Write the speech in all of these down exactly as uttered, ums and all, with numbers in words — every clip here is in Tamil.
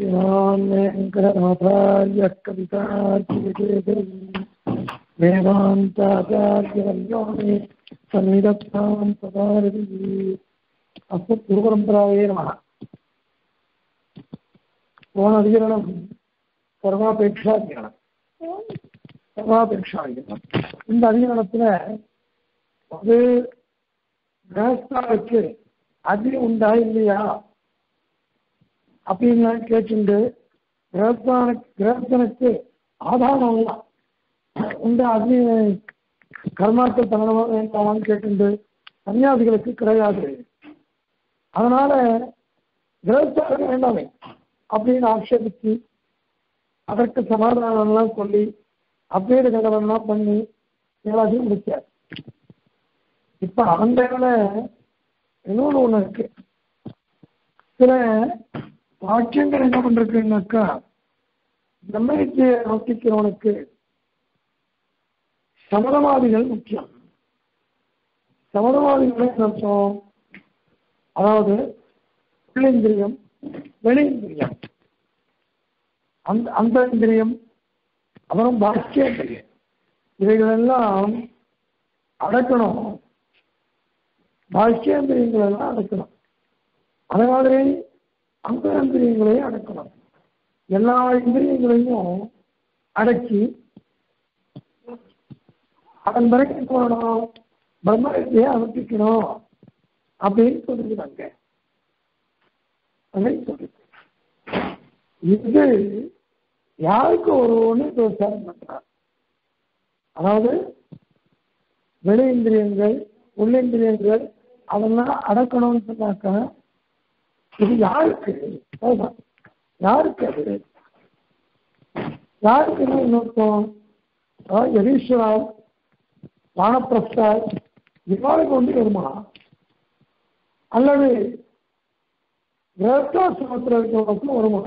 वेदान्ताचार्य कवितार्किकेयं वेदान्ताचार्यो मे सन्निधत्तां सदारतिः अस्तु गुरुपरम्परायै नमः। कोणाधिकरणं सर्वापेक्षाधिकरणं सर्वापेक्षाधिकरणं இந்த அதிகரணத்திலே அது கிரகஸ்தாவுக்கு அது உண்டா இல்லையா அப்படின்னு கேட்டு கிரகஸ்தான கிரகஸ்தனுக்கு ஆதாரம் உண்டா அது கர்மாக்கள் தங்கணுமா வேண்டாமான்னு கேட்டு சன்னியாசிகளுக்கு கிடையாது. அதனால கிரகஸ்தானம் வேண்டாமே அப்படின்னு ஆட்சேபித்து அதற்கு சமாதானம்லாம் சொல்லி அப்பேறு கண்டனம்லாம் பண்ணி எல்லாத்தையும் முடிச்சார். இப்ப அந்த இன்னொன்று ஒண்ணு இருக்கு. சில வாக்கியங்கள் என்ன பண்றதுக்குன்னாக்கா பிரம்மத்தை நோக்கிக்கிறவனுக்கு சமதவாதிகள் முக்கியம். சமதவாதிகள் அர்த்தம் அதாவது உள்ளேந்திரியம் வெளிந்திரியம் அந்த அந்த இந்திரியம் அப்புறம் பாக்கிய இவைகளெல்லாம் அடக்கணும். பாக்கியந்திரியங்களெல்லாம் அடக்கணும். அதே மாதிரி அந்தரந்திரியங்களையும் அடக்கணும். எல்லா இந்திரியங்களையும் அடக்கி அதன் பிறகு போடணும். பிரம்மத்தை அனுப்பிக்கணும் அப்படின்னு சொல்லிருக்காங்க. அப்படின்னு சொல்லிருக்க இது யாருக்கு ஒருவனு விவசாயம் பண்றார். அதாவது வெளி இந்திரியங்கள் உள்ளேந்திரியங்கள் அதெல்லாம் அடக்கணும்னு சொன்னாக்கா இது யாருக்கு யாருக்கு அது யாருக்குன்னு நோக்கம் யதீஸ்வரா வானப்பிரஸ்தா இவாளுக்கு வந்து வருமா அல்லது கிரகஸ்தாசிரமத்தில் இருக்கிறவங்களுக்கும் வருமா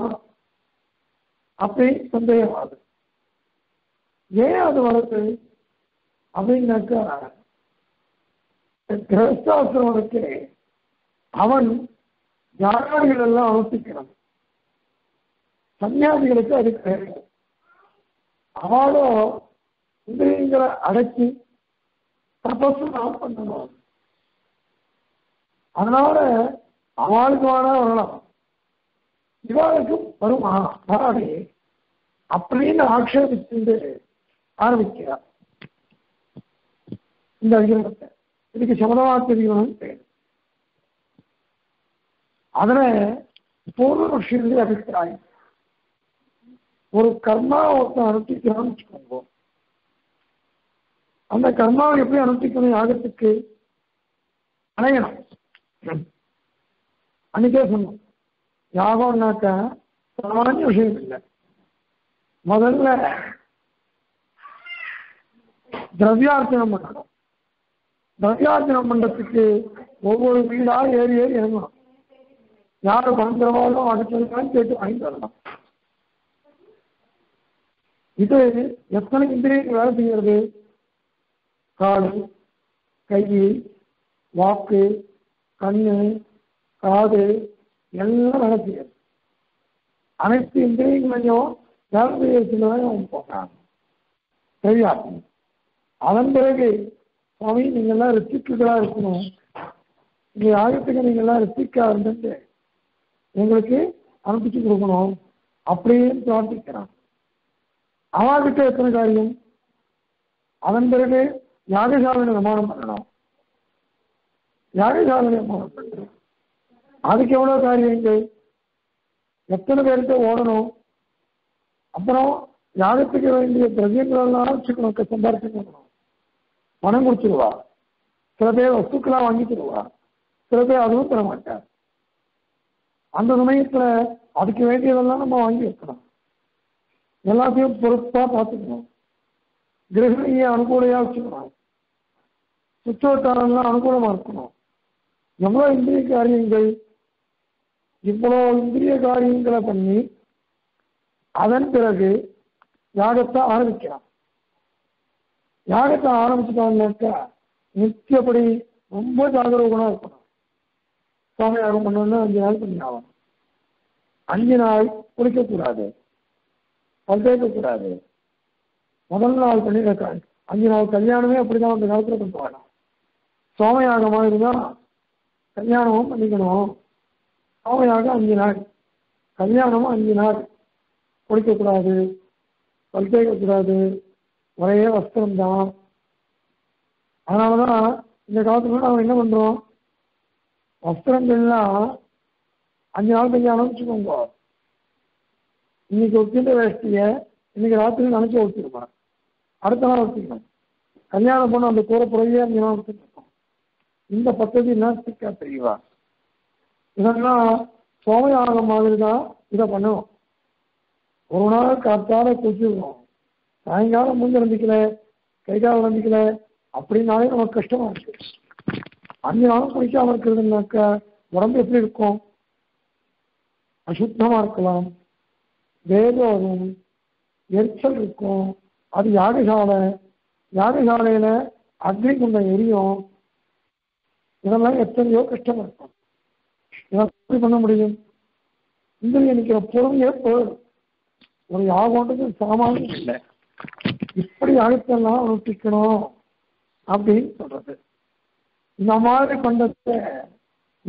அப்படி சந்தேகமாது. ஏன் அது வருது அப்படின்னாக்கா கிரகஸ்தாசிரமனுக்கு அவன் யாராதிகள் எல்லாம் அனுப்பிக்கிறான். சன்னியாசிகளுக்கு அது கிடையாது. அவளோ இந்திரியங்களை அடக்கி தபசு நான் பண்ணணும். அதனால அவளுக்கு வேணா வரலாம் இவாளுக்கு வருமா வராடே அப்படின்னு ஆட்சேபிச்சு ஆரம்பிக்கிறார். இந்த அதிகாரத்தை இதுக்கு சமதவாத்தியம் பேர். அதன பூர்வபக்ஷியினுடைய அபிப்பிராயம் ஒரு கர்மா ஒருத்தன் அனுப்பிக்கிறான்னு வச்சுக்கோங்க. அந்த கர்மாவை எப்படி அனுப்பிக்கணும் யாகத்துக்கு அணையணும். அன்னைக்கே சொன்னோம் யாகம்னாக்க சாமானிய விஷயம் இல்லை. முதல்ல திரவியார்த்தனம் பண்ணணும். திரவியார்த்தனம் பண்றதுக்கு ஒவ்வொரு வீடா ஏறி ஏறி இறங்கணும். யாரை பணக்கிறவாலும் அடுத்தவங்களான்னு கேட்டு வாங்கிட்டு வரலாம். இது எத்தனை இந்திரியங்கள் வேலை செய்கிறது? காடு கை வாக்கு கண்ணு காது எல்லாம் வேலை செய்யறது. அனைத்து இந்திரியங்களையும் வேலை செய்யறதுலதான் போகிறாங்க தெரியாது. அதன் பிறகு சுவாமி நீங்கள்லாம் ரித்திக்குகளா இருக்கணும். இங்கே யாகத்துக்கு நீங்கள்லாம் ரித்திக்கா இருந்துட்டு எங்களுக்கு அனுப்பிச்சு கொடுக்கணும் அப்படின்னு பிரார்த்திக்கிறான். அவர்கிட்ட எத்தனை காரியம்? அதன் பிறகு யாகசாலனை விமானம் பண்ணணும். யாகசாலனை விமானம் பண்ணணும். அதுக்கு எவ்வளோ காரியங்கள்? எத்தனை பேர்கிட்ட ஓடணும். அப்புறம் யாகத்துக்கு வேண்டிய திரவியங்களெல்லாம் ஆரம்பிச்சுக்கணும். சம்பாரிச்சுக்கணும். பணம் கொடுத்துருவா. சில பேர் வஸ்துக்கெல்லாம் வாங்கி தருவா. சில பேர் அதுவும் தர மாட்டார். அந்த சமயத்தில் அதுக்கு வேண்டியதெல்லாம் நம்ம வாங்கி வைக்கணும். எல்லாத்தையும் பொறுப்பாக பார்த்துக்கணும். கிரகணியை அனுகூலையாக வச்சுக்கணும். சுற்றோட்டாரெல்லாம் அனுகூலமாக இருக்கணும். எவ்வளோ இந்திரிய காரியங்கள்! இவ்வளோ இந்திரிய காரியங்களை பண்ணி அதன் பிறகு யாகத்தை ஆரம்பிக்கிறான். யாகத்தை ஆரம்பிச்சுட்டாங்கன்னாக்கா நித்தியப்படி ரொம்ப ஜாகரூகனாக இருக்கணும். சுவாமி யாகம் பண்ணோன்னா அஞ்சு நாள் பண்ணி ஆகணும். அஞ்சு நாள் குளிக்கக்கூடாது, பல் தேய்க்கக்கூடாது. முதல் நாள் பண்ணியிருக்காங்க அஞ்சு நாள் கல்யாணமே அப்படிதான் அந்த காலத்துல பண்ணுவாங்க. சோமயாகமாக இருந்தா கல்யாணமும் பண்ணிக்கணும், சோமையாக அஞ்சு நாள், கல்யாணமும் அஞ்சு நாள், குளிக்கக்கூடாது, பல் தேய்க்கக்கூடாது, ஒரே வஸ்திரம் தான். அதனாலதான் இந்த காலத்துல நம்ம என்ன பண்றோம், வஸ்திரங்கள்லாம் அஞ்சு நாள் கல்யாணம் வச்சுக்கோங்க. இன்னைக்கு ஒத்திட்ட வேஷ்டிய இன்னைக்கு ராத்திரி நினைச்சு ஒத்திருப்பாங்க, அடுத்த நாள் ஒத்திக்கணும், கல்யாணம் பண்ண அந்த கூற புறையே அஞ்சு நாள் ஒத்திருக்கோம். இந்த பத்ததி நாஸ்திக்கா தெரியவா? இதெல்லாம் சோமயாகம் மாதிரி தான் இதை பண்ணுவோம். ஒரு நாள் காத்தால குளிச்சிருக்கோம், சாயங்காலம் மூஞ்ச நம்பிக்கல கை கால நம்பிக்கல அப்படின்னாலே நமக்கு கஷ்டமா இருக்கு. அஞ்சு நாளும் குளிக்காம இருக்கிறதுனாக்கா உடம்பு எப்படி இருக்கும்? அசுத்தமா இருக்கலாம், வேகம் வரும், எரிச்சல் இருக்கும். அது யாகசாலை, யாகசாலையில அக்னி குண்டம் எரியும். இதெல்லாம் எத்தனையோ கஷ்டமா இருக்கும். இதெல்லாம் பண்ண முடியும்? இந்திரிய நிக்கிற பொறுமையே போயிடும். ஒரு யாகம்ன்றது சாமானியம் இல்லை. இப்படி யாகத்தெல்லாம் அனுஷ்டிக்கணும் அப்படின்னு சொல்றது. இந்த மாதிரி பண்றத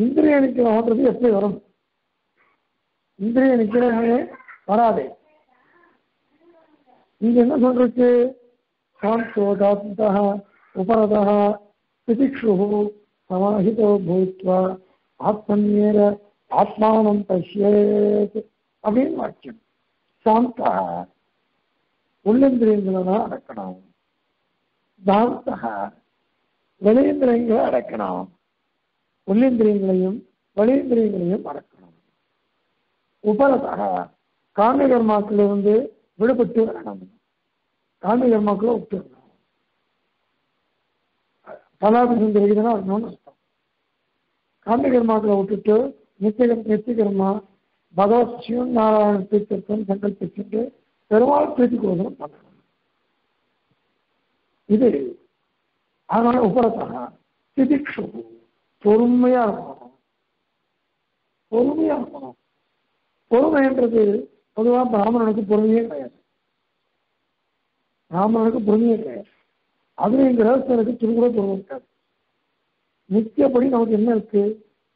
இந்திரிய நிக்கிறோன்றது எப்படி வரும்? இந்திரிய நிக்கிறவே வராது. இங்க என்ன சொல்றது? உபரதா திதிக்ஷு சமாஹிதோ பூத்வா ஆத்மன்யேர ஆத்மானம் பஷ்யேத் அப்படின்னு வாக்கியம். சாந்தா உள்ளேந்திரியங்களை அடக்கணும், சாந்தா வெளியேந்திரியங்களை அடக்கணும், உள்ளேந்திரியங்களையும் வெளியேந்திரியங்களையும் அடக்கணும். உபரதாக காமிய கர்மாக்களிலிருந்து விடுபட்டு வரணும், காமிய கர்மாக்களை விட்டு வரணும். பலாபிசம் தெரியுதுன்னா வரணும்னு அர்த்தம். காமிய கர்மாக்களை விட்டுட்டு நித்திய நித்திய கர்மா பகவத் சிவன் நாராயண தீர்த்தம் சங்கல்பிச்சுட்டு பெருமாள் பிரீத்தி கோதனம் பண்ணணும். இது அதனால உபரதாக திதிக்ஷு பொறுமையா இருக்கணும், பொறுமையா இருக்கணும். பொறுமைன்றது பொதுவாக பிராமணனுக்கு பொறுமையே கிடையாது, பிராமணனுக்கு பொறுமையே கிடையாது. அதுவும் எங்க ரகசனுக்கு திருக்குற பொறுமை இருக்காது. நித்தியப்படி நமக்கு என்ன இருக்கு?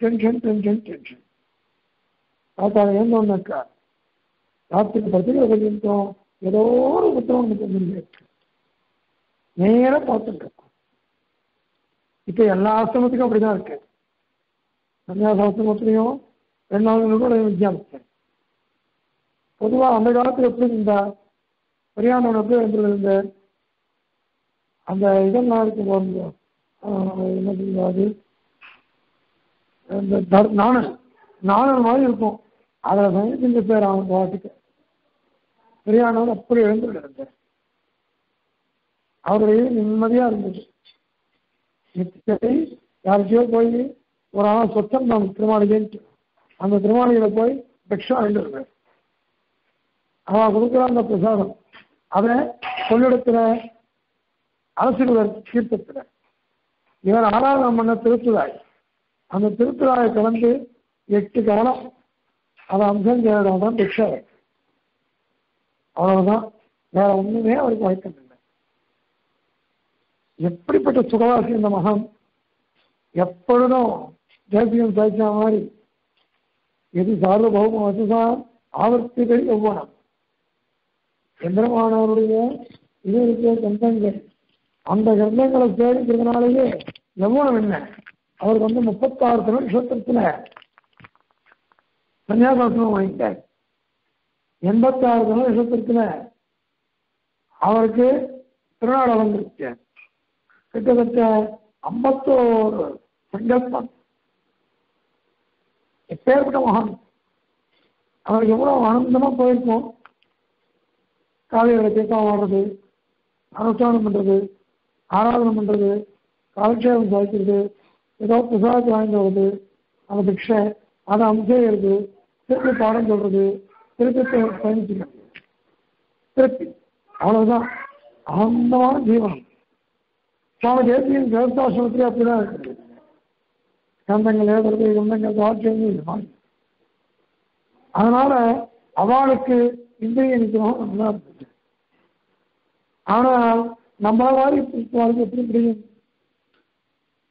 Tension, tension, tension. பார்த்தாங்க ஏந்தோம்னாக்கா ராத்திரி பத்திரிகை கொஞ்சம் ஏதோ ஒரு புத்தகம் நமக்கு வந்து நேராக பார்த்துட்டு இருக்கும். இப்போ எல்லா ஆசிரமத்துக்கும் அப்படிதான் இருக்கு. சன்னியாசாசிரமத்திலையும் ரெண்டு நாள் கூட வித்தியாசம். பொதுவாக அந்த காலத்தில் எப்படி இருந்தா பெரியானவன் எப்படி இருந்த அந்த இதெல்லாம் இருக்கு போகுது. என்ன சொல்லுவாது இந்த நாணல் நாணல் மாதிரி இருக்கும். அதில் சமைக்கின்ற பேர் அவன் வாட்டுக்கு பெரியானவன் அப்படி எழுந்துட்டு இருந்தார். அவருடைய நிம்மதியா இருந்தது. யாருக்கையோ போய் ஒரு ஆனால் சொச்சம் நான் திருமாளிகேன்னு அந்த திருமாளிகளை போய் பிக்ஷா எழுந்திருக்கார். அவன் கொடுக்குற அந்த பிரசாதம் அதை கொள்ளிடத்துல அரசுவர் தீர்த்தத்துல இவர் ஆராதனம் பண்ண திருத்துழாய், அந்த திருத்துழாயை கலந்து எட்டு காலம் அதை அம்சம் செய்யறவங்க தான் பிக்ஷா. அவ்வளவுதான், வேற ஒண்ணுமே அவருக்கு வாய்ப்பு இல்லை. எப்படிப்பட்ட சுகவாசி இந்த மகன்! எப்பொழுதும் தேசியம் சாய்ச்சா மாதிரி எது சார்பௌம வசதான் ஆவர்த்திகள் எவ்வளவு சந்திரமானவருடைய இது இருக்கிற கந்தங்கள், அந்த கந்தங்களை சேவிக்கிறதுனாலேயே எவ்வளவு என்ன அவருக்கு வந்து முப்பத்தாறு திருஷ்டத்துல சன்னியாசாசனம் வாங்கிட்டார். எண்பத்தாறு திருஷ்டத்துல அவருக்கு திருநாடு வந்துருச்சு. கிட்டத்தட்ட ஐம்பத்தோரு சங்கல்பம். எப்பேற்பட்ட மகன்! அவருக்கு எவ்வளவு ஆனந்தமா போயிருக்கும். காலையில தீர்த்தம் ஆடுறது, அனுஷ்டானம் பண்றது, ஆராதனம் பண்றது, காலட்சேபம் சாதிக்கிறது, ஏதோ பிரசாதத்தை வாங்கி வருது, அந்த பிக்ஷை அதை அம்சேகிறது, திருப்பி பாடம் சொல்றது, திருப்பி பயணிச்சுக்கிறது, திருப்பி அவ்வளவுதான் ஆனந்தமான ஜீவனம். சுவாமி தேசியின் தேவதாசிரமத்திலே அப்படிதான் இருக்குது. கந்தங்கள் ஏதாவது கந்தங்கள் வாழ்க்கை மாதிரி அதனால அவளுக்கு இந்திரிய நிச்சயம் நல்லா இருந்துச்சு. ஆனால் நம்மள மாதிரி பிடிச்சவர்களுக்கு எப்படி முடியும்?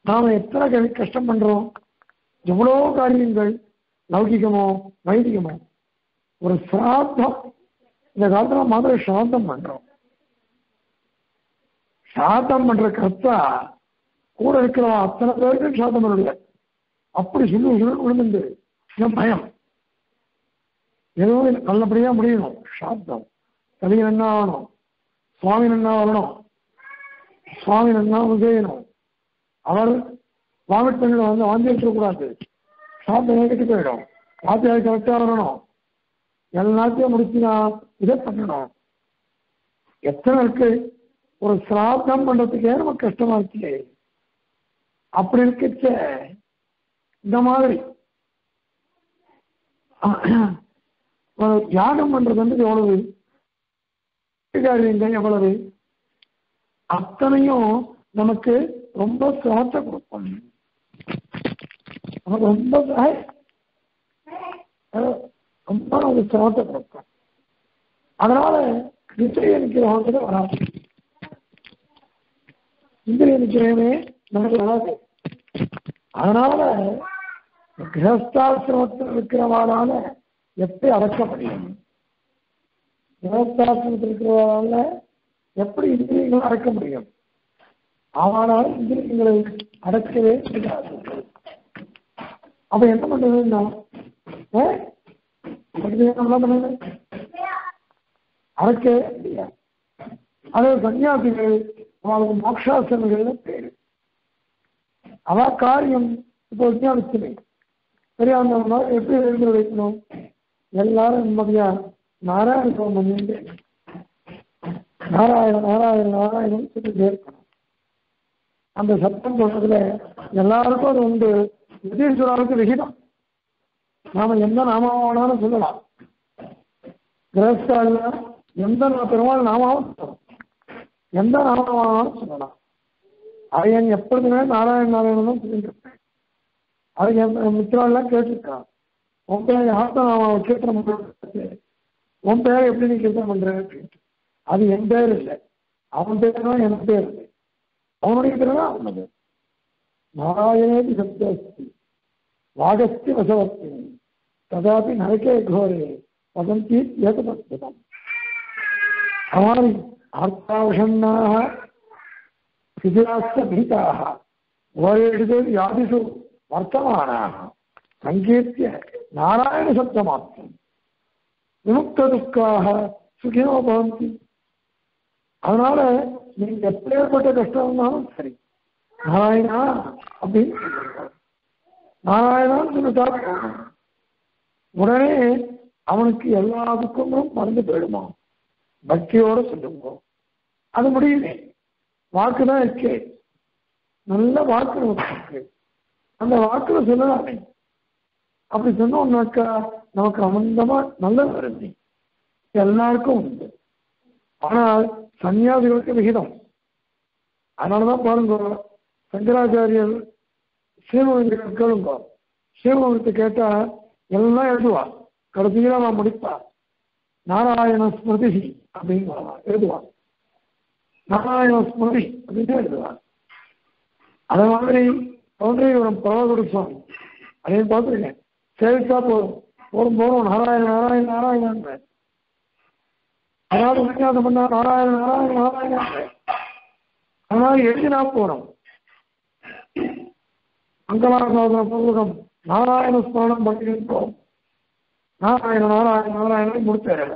நாம எத்தனை கஷ்டம் பண்றோம், எவ்வளோ காரியங்கள் லௌகிகமோ வைதிகமோ. ஒரு சிராத்தம் இந்த காலத்துல மாதிரி சிராத்தம் பண்றோம். சாத்தம் பண்ற கர்த்தா கூட இருக்கிறவன் அத்தனை பேருக்கு சாத்தம் பண்ணல. அப்படி சொல்லு சொல்லு விழுந்து பயம் எதுவும் நல்லபடியா முடியணும். சாத்தம் தலை நன்னா ஆகணும், சுவாமி நன்னா வரணும், சுவாமி நன்னா செய்யணும். அவர் வாமிட் பண்ண வந்து வாந்தி வச்சிடக்கூடாது, சாத்தம் கேட்டு போயிடும். வாத்தியாவை கரெக்டா வரணும், எல்லாத்தையும் முடிச்சுனா இதை பண்ணணும். எத்தனை இருக்கு ஒரு சிராத்தம் பண்றதுக்கே நம்ம கஷ்டமா இருக்கு. அப்படி இருக்க இந்த மாதிரி தியாகம் பண்றது வந்து எவ்வளவு காரியங்கள் எவ்வளவு அத்தனையும் நமக்கு ரொம்ப சிராத்த கொடுப்போம். நமக்கு ரொம்ப ரொம்ப நமக்கு சிராத்த கொடுப்போம். அதனால நிச்சயம் நிற்கிறவங்க வராது, இந்திரிய நிச்சயமே நமக்கு வராது. அதனால கிரகஸ்தாசிரமத்தில் இருக்கிறவாறால எப்படி அடக்க முடியும்? கிரகஸ்தாசிரமத்தில் இருக்கிறவாறால எப்படி இந்திரியங்களை அடக்க முடியும்? அவனால் இந்திரியங்களை அடக்கவே முடியாது. அப்ப என்ன பண்றதுன்னா அடக்கவே முடியாது. அது சன்னியாசிகள் அவளுக்கு மோட்சாசனங்கள்ல பேரு. அவ காரியம் இப்போ விஞ்ஞானத்திலே பெரியாந்தவங்க எப்படி எழுந்து வைக்கணும்? எல்லாரும் நிம்மதியா நாராயணம் பண்ணிட்டு நாராயணம் நாராயணம் நாராயணம் சொல்லிட்டே இருக்கணும். அந்த சத்தம் சொன்னதுல எல்லாருக்கும் அது உண்டு. எதிர்சொலாருக்கு விகிதம் நாம எந்த நாமாவனாலும் சொல்லலாம். கிரகஸ்தால எந்த பெருமாள் நாமாவும் சொல்லணும், எந்த நாமமானாலும் சொல்லலாம். அவன் எப்பொழுதுமே நாராயண நாராயணனும் சொல்லியிருப்பேன். அவன் மித்திரெல்லாம் கேட்டிருக்கான், உன் பேர் யார்த்த நாம கீர்த்தனம் பண்றது, உன் பேரை எப்படி நீ கீர்த்தனம் பண்ற? அது என் பேர் இல்லை, அவன் பேர் தான் என் பேர் இல்லை, அவனுடைய பேர் தான் அவனது. நாராயணேதி சப்தஸ்தி வாகஸ்தி வசவஸ்தி ததாபி நரக்கே கோரே வதந்தி ஏகபத்வம். அவன் ஆர்த்தாவஷன்னாக சிதிராஸ்த பீதாக ஓரேடு யாதிசு வர்த்தமானாக சங்கீர்த்திய நாராயண சப்தமாப்தம் விமுக்த துக்காக சுகினோ பவந்தி. அதனால நீங்க எப்பேற்பட்ட கஷ்டம் இருந்தாலும் சரி நாராயணா அப்படின்னு சொல்லுங்க. நாராயணான்னு சொல்லிட்டா உடனே அவனுக்கு எல்லா துக்கங்களும் மறந்து போயிடுமா? பக்தியோட சொல்லுங்க. அது முடியல, வாக்குதான் இருக்கு, நல்ல வாக்கு இருக்கு. அந்த வாக்குல சொல்லலாமே. அப்படி சொன்னோம்னாக்கா நமக்கு அமந்தமா நல்ல வருந்தி எல்லாருக்கும் உண்டு. ஆனால் சன்னியாசிகளுக்கு விகிதம். அதனாலதான் பாருங்க சங்கராச்சாரியர் சீமவந்திர கேளுங்க, சீமவந்திரத்தை கேட்டா எல்லாம் எழுதுவா, கடைசியில நான் முடிப்பா நாராயண ஸ்மிருதி அப்படிங்கிறவா எழுதுவான், நாராயண ஸ்மிருதி அப்படின்னு எழுதுவான். அதே மாதிரி தோன்றியவரம் பரவாக்குடி சுவாமி அப்படின்னு பார்த்துருக்கேன். சேவிச்சா போதும், போதும் போதும் நாராயண நாராயண நாராயணன்ற. அதாவது விஞ்ஞானம் பண்ணா நாராயண நாராயண நாராயணன்ற. அதனால எழுதினா போறோம். அங்கலாசோதர பூர்வகம் நாராயண ஸ்மரணம் பண்ணிருக்கோம், நாராயண நாராயண நாராயணனை முடித்தாரு.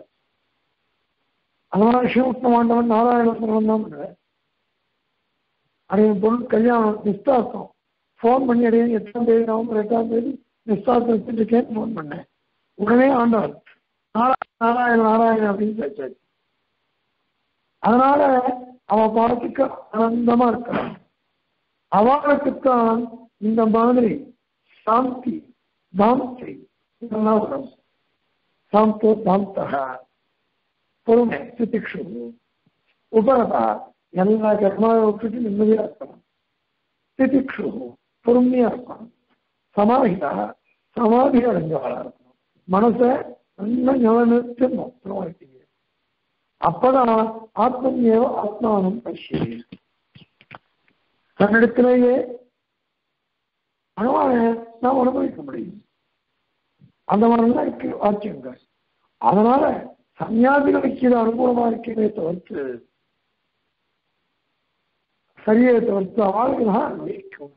அதனால ஸ்ரீமுக்தமாண்டவன் நாராயண ஸ்மரணம் தான் பண்ணுவேன். அடைய பொருள் கல்யாணம் நிஸ்தார்த்தம் ஃபோன் பண்ணி அடைய எட்டாம் தேதி நவம்பர் எட்டாம் தேதி நிஸ்தார்த்தம் வச்சுருக்கேன்னு ஃபோன் பண்ணேன். உடனே ஆண்டாள் நாராயண நாராயண நாராயணன் அப்படின்னு பேசாச்சு. அதனால அவன் பார்த்துக்க ஆனந்தமா இருக்கான். அவளுக்குத்தான் இந்த மாதிரி சாந்தி தாந்தி இதெல்லாம் வரும். சாந்தோ தாந்தகா பொறுமை திதிக்ஷு உபரதா எல்லா கர்மாவை விட்டுட்டு நிம்மதியா இருக்கணும். திதிக்ஷு பொறுமையா இருக்கணும். சமாஹிதா சமாதி அடைஞ்சவளா இருக்கணும். மனசை நல்லா ஞானத்தை மொத்தம் வைப்பீங்க. அப்பதான் ஆத்மன்யேவ ஆத்மானம் பசி. தன்னிடத்திலேயே அணுவான நாம் அனுபவிக்க முடியும். அந்த மாதிரிலாம் இருக்கு வாக்கியங்கள். அதனால சன்னியாசிகளுக்கு இது அனுகூலமா இருக்கிறதே தவிர்த்து சரியை தவிர்த்து ஆளுகளாக அனுபவிக்கும்.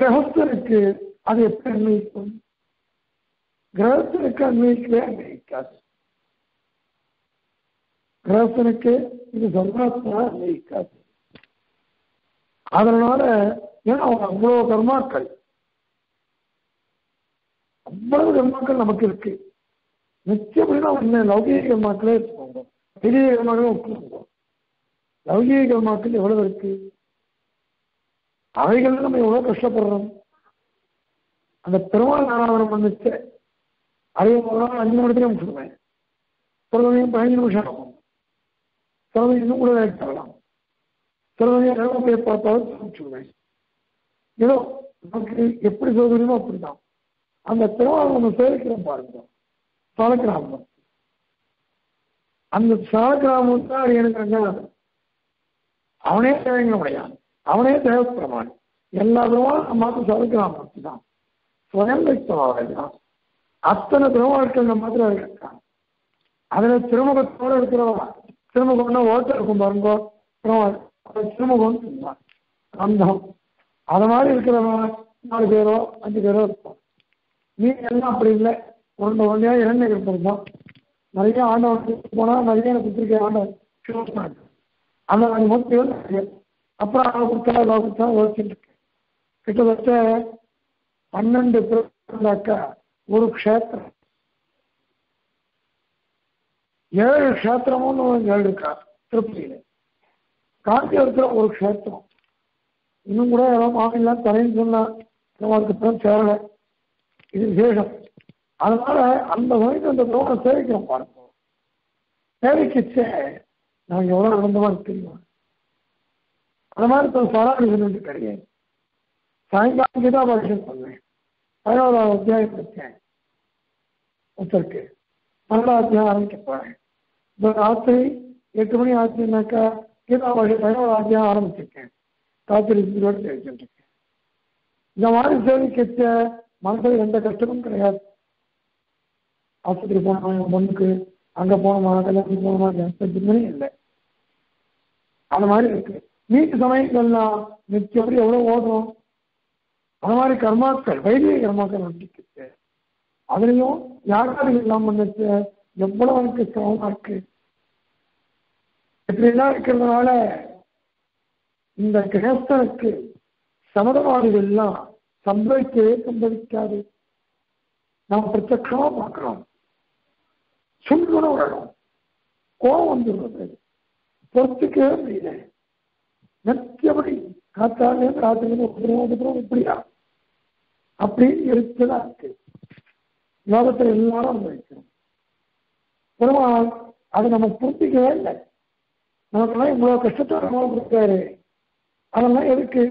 கிரகஸ்தருக்கு அது எப்படி அன்வயிக்கும்? கிரகஸ்தருக்கு அன்வயிக்கவே அன்வயிக்காது. கிரகஸ்தனுக்கு இது சர்வாத்மா அன்வயிக்காது. அதனால ஏன்னா அவ்வளவு கர்மாக்கள் அவ்வளவு கர்மாக்கள் நமக்கு இருக்கு. நிச்சயம்னா ஒண்ணு லௌகிக கர்மாக்களே எடுத்துக்கோங்க, பெரிய கர்மாக்களே ஒப்புக்கோங்க. லௌகிக கர்மாக்கள் எவ்வளவு இருக்கு, அவைகள் நம்ம எவ்வளவு கஷ்டப்படுறோம். அந்த பெருமாள் ஆராதனம் வந்துச்சு அதே போனாலும் அஞ்சு நிமிடத்திலே முடிச்சுடுவேன். சில சமயம் பதினஞ்சு நிமிஷம் ஆகும், சில சமயம் இன்னும் கூட வேலை தரலாம், சில சமயம் வேலை போய் பார்த்தாலும் முடிச்சுடுவேன். ஏதோ நமக்கு எப்படி சோதனையோ அப்படிதான். அந்த பெருமாள் நம்ம சேர்க்கிறோம் பாருங்க. சால கிராமம், அந்த சால கிராமம் தான் அடியனுக்கு அவனே தேவைங்கிற முடியாது, அவனே தேவைப்படுவான். எல்லா பெருமாளும் நம்ம சால கிராமத்து தான் சுயம்பமாக அத்தனை பெருமாட்கள் நம்ம மாத்திர இருக்கான். அதுல திருமுகத்தோட இருக்கிறவா திருமுகம்னா ஓட்ட இருக்கும் பாருங்க. பெருமாள் திருமுகம் சொல்லுவான் அந்தம். அது மாதிரி இருக்கிறவன் நாலு பேரோ அஞ்சு பேரோ இருப்பான். நீ எல்லாம் அப்படி இல்லை, ஒன்று ஒன்றையா இரண்டு இருப்போம். நிறைய ஆண்டவன் போனா நிறைய கொடுத்துருக்கேன் ஆண்டவன். அந்த நாங்கள் மூர்த்தி அப்புறம் ஆளை கொடுத்தா இவ்வளோ கொடுத்தா யோசிச்சுட்டு இருக்கேன். கிட்டத்தட்ட பன்னெண்டு பேருந்தாக்கா ஒரு க்ஷேத்திரம், ஏழு க்ஷேத்திரமும் ஏழு இருக்கா திருப்பதியில. காஞ்சிபுரத்துல ஒரு க்ஷேத்திரம், இன்னும் கூட எல்லாம் மாவிலாம் தரேன்னு சொன்னா அதுக்கப்புறம் சேரல. இது விசேஷம். அதனால அந்த வகையில் அந்த துரோகம் சேவைக்கிறோம் பாருங்க. சேவைக்கிச்சே நாங்கள் எவ்வளோ நடந்தமா தெரியும். அந்த மாதிரி சாராடிசன் கிடையாது. சாயங்காலம் கீதாபாஷன் பண்ணேன், பதினோராவது அத்தியாயம் படித்தேன். ஒருத்தருக்கு பன்னெண்டாவது அத்தியாயம் ஆரம்பிக்க போறேன். இப்போ ராத்திரி எட்டு மணி ஆச்சுனாக்கா கீதாபாஷன் பதினோராவது அத்தியாயம் ஆரம்பிச்சிருக்கேன். ராத்திரி இதோடு சேவிச்சுட்டு இருக்கேன். இந்த மாதிரி சேவைக்கிச்ச மனசில் எந்த கஷ்டமும் கிடையாது. ஆஸ்பத்திரி போனோமா, என் பொண்ணுக்கு அங்க போனோமா, கல்யாணத்துக்கு போனோமா, எத்தனை இல்லை. அந்த மாதிரி இருக்கு. மீட்டு சமயங்கள்லாம் நிச்சயம் எவ்வளவு ஓடுறோம். அந்த மாதிரி கர்மாக்கள் வைதிக கர்மாக்கள் வந்துட்டு அதுலயும் யாராவது எல்லாம் வந்துச்சு எவ்வளவு இருக்கு, சிரமமா இருக்கு. இப்படிலாம் இருக்கிறதுனால இந்த கிரகஸ்தனுக்கு சமதவாதிகள் எல்லாம் சம்பவிக்கவே சம்பவிக்காது. நாம் பிரத்யமா பார்க்கிறோம். சுண்டுன வரணும், கோபம் வந்துடுறது, பொறுத்துக்கவே முடியல. நிச்சயப்படி காத்தாலே ராத்திரியில உபதிரவம் இப்படியா அப்படின்னு இருக்குதான் இருக்கு. லோகத்தை எல்லாரும் அனுபவிக்கணும். பெருமாள் அதை நம்ம புரிஞ்சிக்கவே இல்லை. நமக்கெல்லாம் இவ்வளவு கஷ்டத்தை அனுபவம் கொடுத்தாரு. அதெல்லாம் எதுக்கு?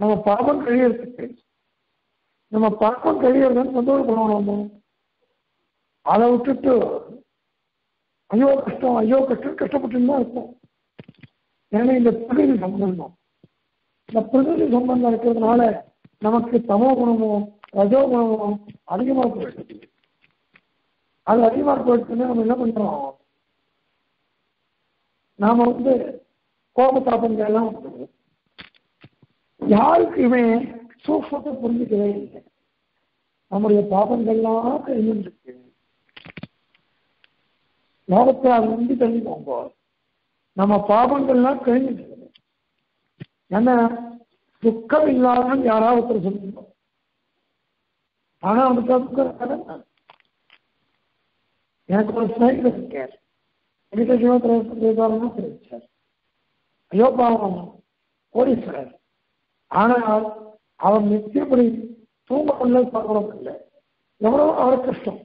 நம்ம பாபம் கழியறதுக்கு. நம்ம பாப்பம் கழியறதுன்னு சந்தோஷம் பண்ணணும். அதை விட்டுட்டு ஐயோ கஷ்டம் ஐயோ கஷ்டம் கஷ்டப்பட்டுன்னு தான் இருக்கும். ஏன்னா இந்த பிரகிருதி சம்பந்தம், இந்த பிரகிருதி சம்பந்தம் இருக்கிறதுனால நமக்கு தமோ குணமும் ரஜோ குணமும் அதிகமாக போயிடுது. அது அதிகமாக போயிடுச்சுன்னா நம்ம என்ன பண்றோம்? நாம வந்து கோப தாபங்கள் எல்லாம் வந்துடுவோம். யாருக்குமே சூக்ஷத்தை புரிஞ்சுக்கவே இல்லை. நம்முடைய பாபங்கள்லாம் தெரிஞ்சிருக்கு. லோகத்தை அது வந்து தெரிஞ்சுக்கோங்க. நம்ம பாபங்கள்லாம் கழிஞ்சிருக்கு. ஏன்னா துக்கம் இல்லாமல் யாராவது சொல்லிருக்கோம். ஆனா அவனுக்கு துக்கம் எனக்கு ஒரு ஸ்நேகிதர் இருக்கார். எனக்கு சிவத்திரேதாரம்னா தெரிவிச்சார். ஐயோ பாவம் கோடீஸ்வரர். ஆனால் அவன் நிச்சயப்படி தூங்க கொள்ள சாப்பிடறது இல்லை. எவ்வளவு அவருக்கு கஷ்டம்,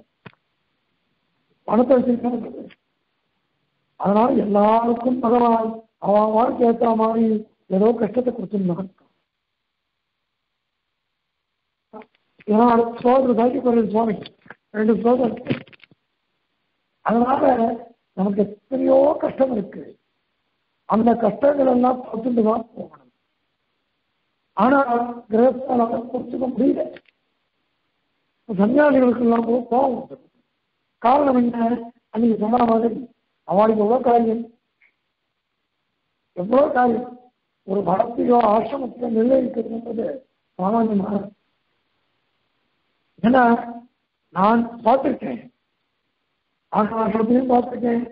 பணத்தை வச்சிருக்க. அதனால எல்லாருக்கும் பகவான் அவன் வாழ்க்கை ஏற்ற மாதிரி ஏதோ கஷ்டத்தை கொடுத்துருந்தான். இதனால் சோர்வு தாக்கப்படுது சுவாமி ரெண்டு சோதனை. அதனால நமக்கு எத்தனையோ கஷ்டம் இருக்கு. அந்த கஷ்டங்கள் எல்லாம் பொறுத்துட்டு தான் போகணும். ஆனா கிரகத்தால் அதை பொறுத்துக்க முடியல. சன்னியாசிகளுக்கு எல்லாம் கோபம் வந்துடும். காரணம் என்ன? அன்னைக்கு சொன்ன மாதிரி அவளுக்கு எவ்வளோ காரியம் எவ்வளோ காரியம் ஒரு மடத்தையோ ஆசிரமத்தையோ நிர்ணயிக்கிறது என்பது சாமானியமாக. ஏன்னா நான் பார்த்திருக்கேன், ஆசிரமத்திலையும் பார்த்திருக்கேன்,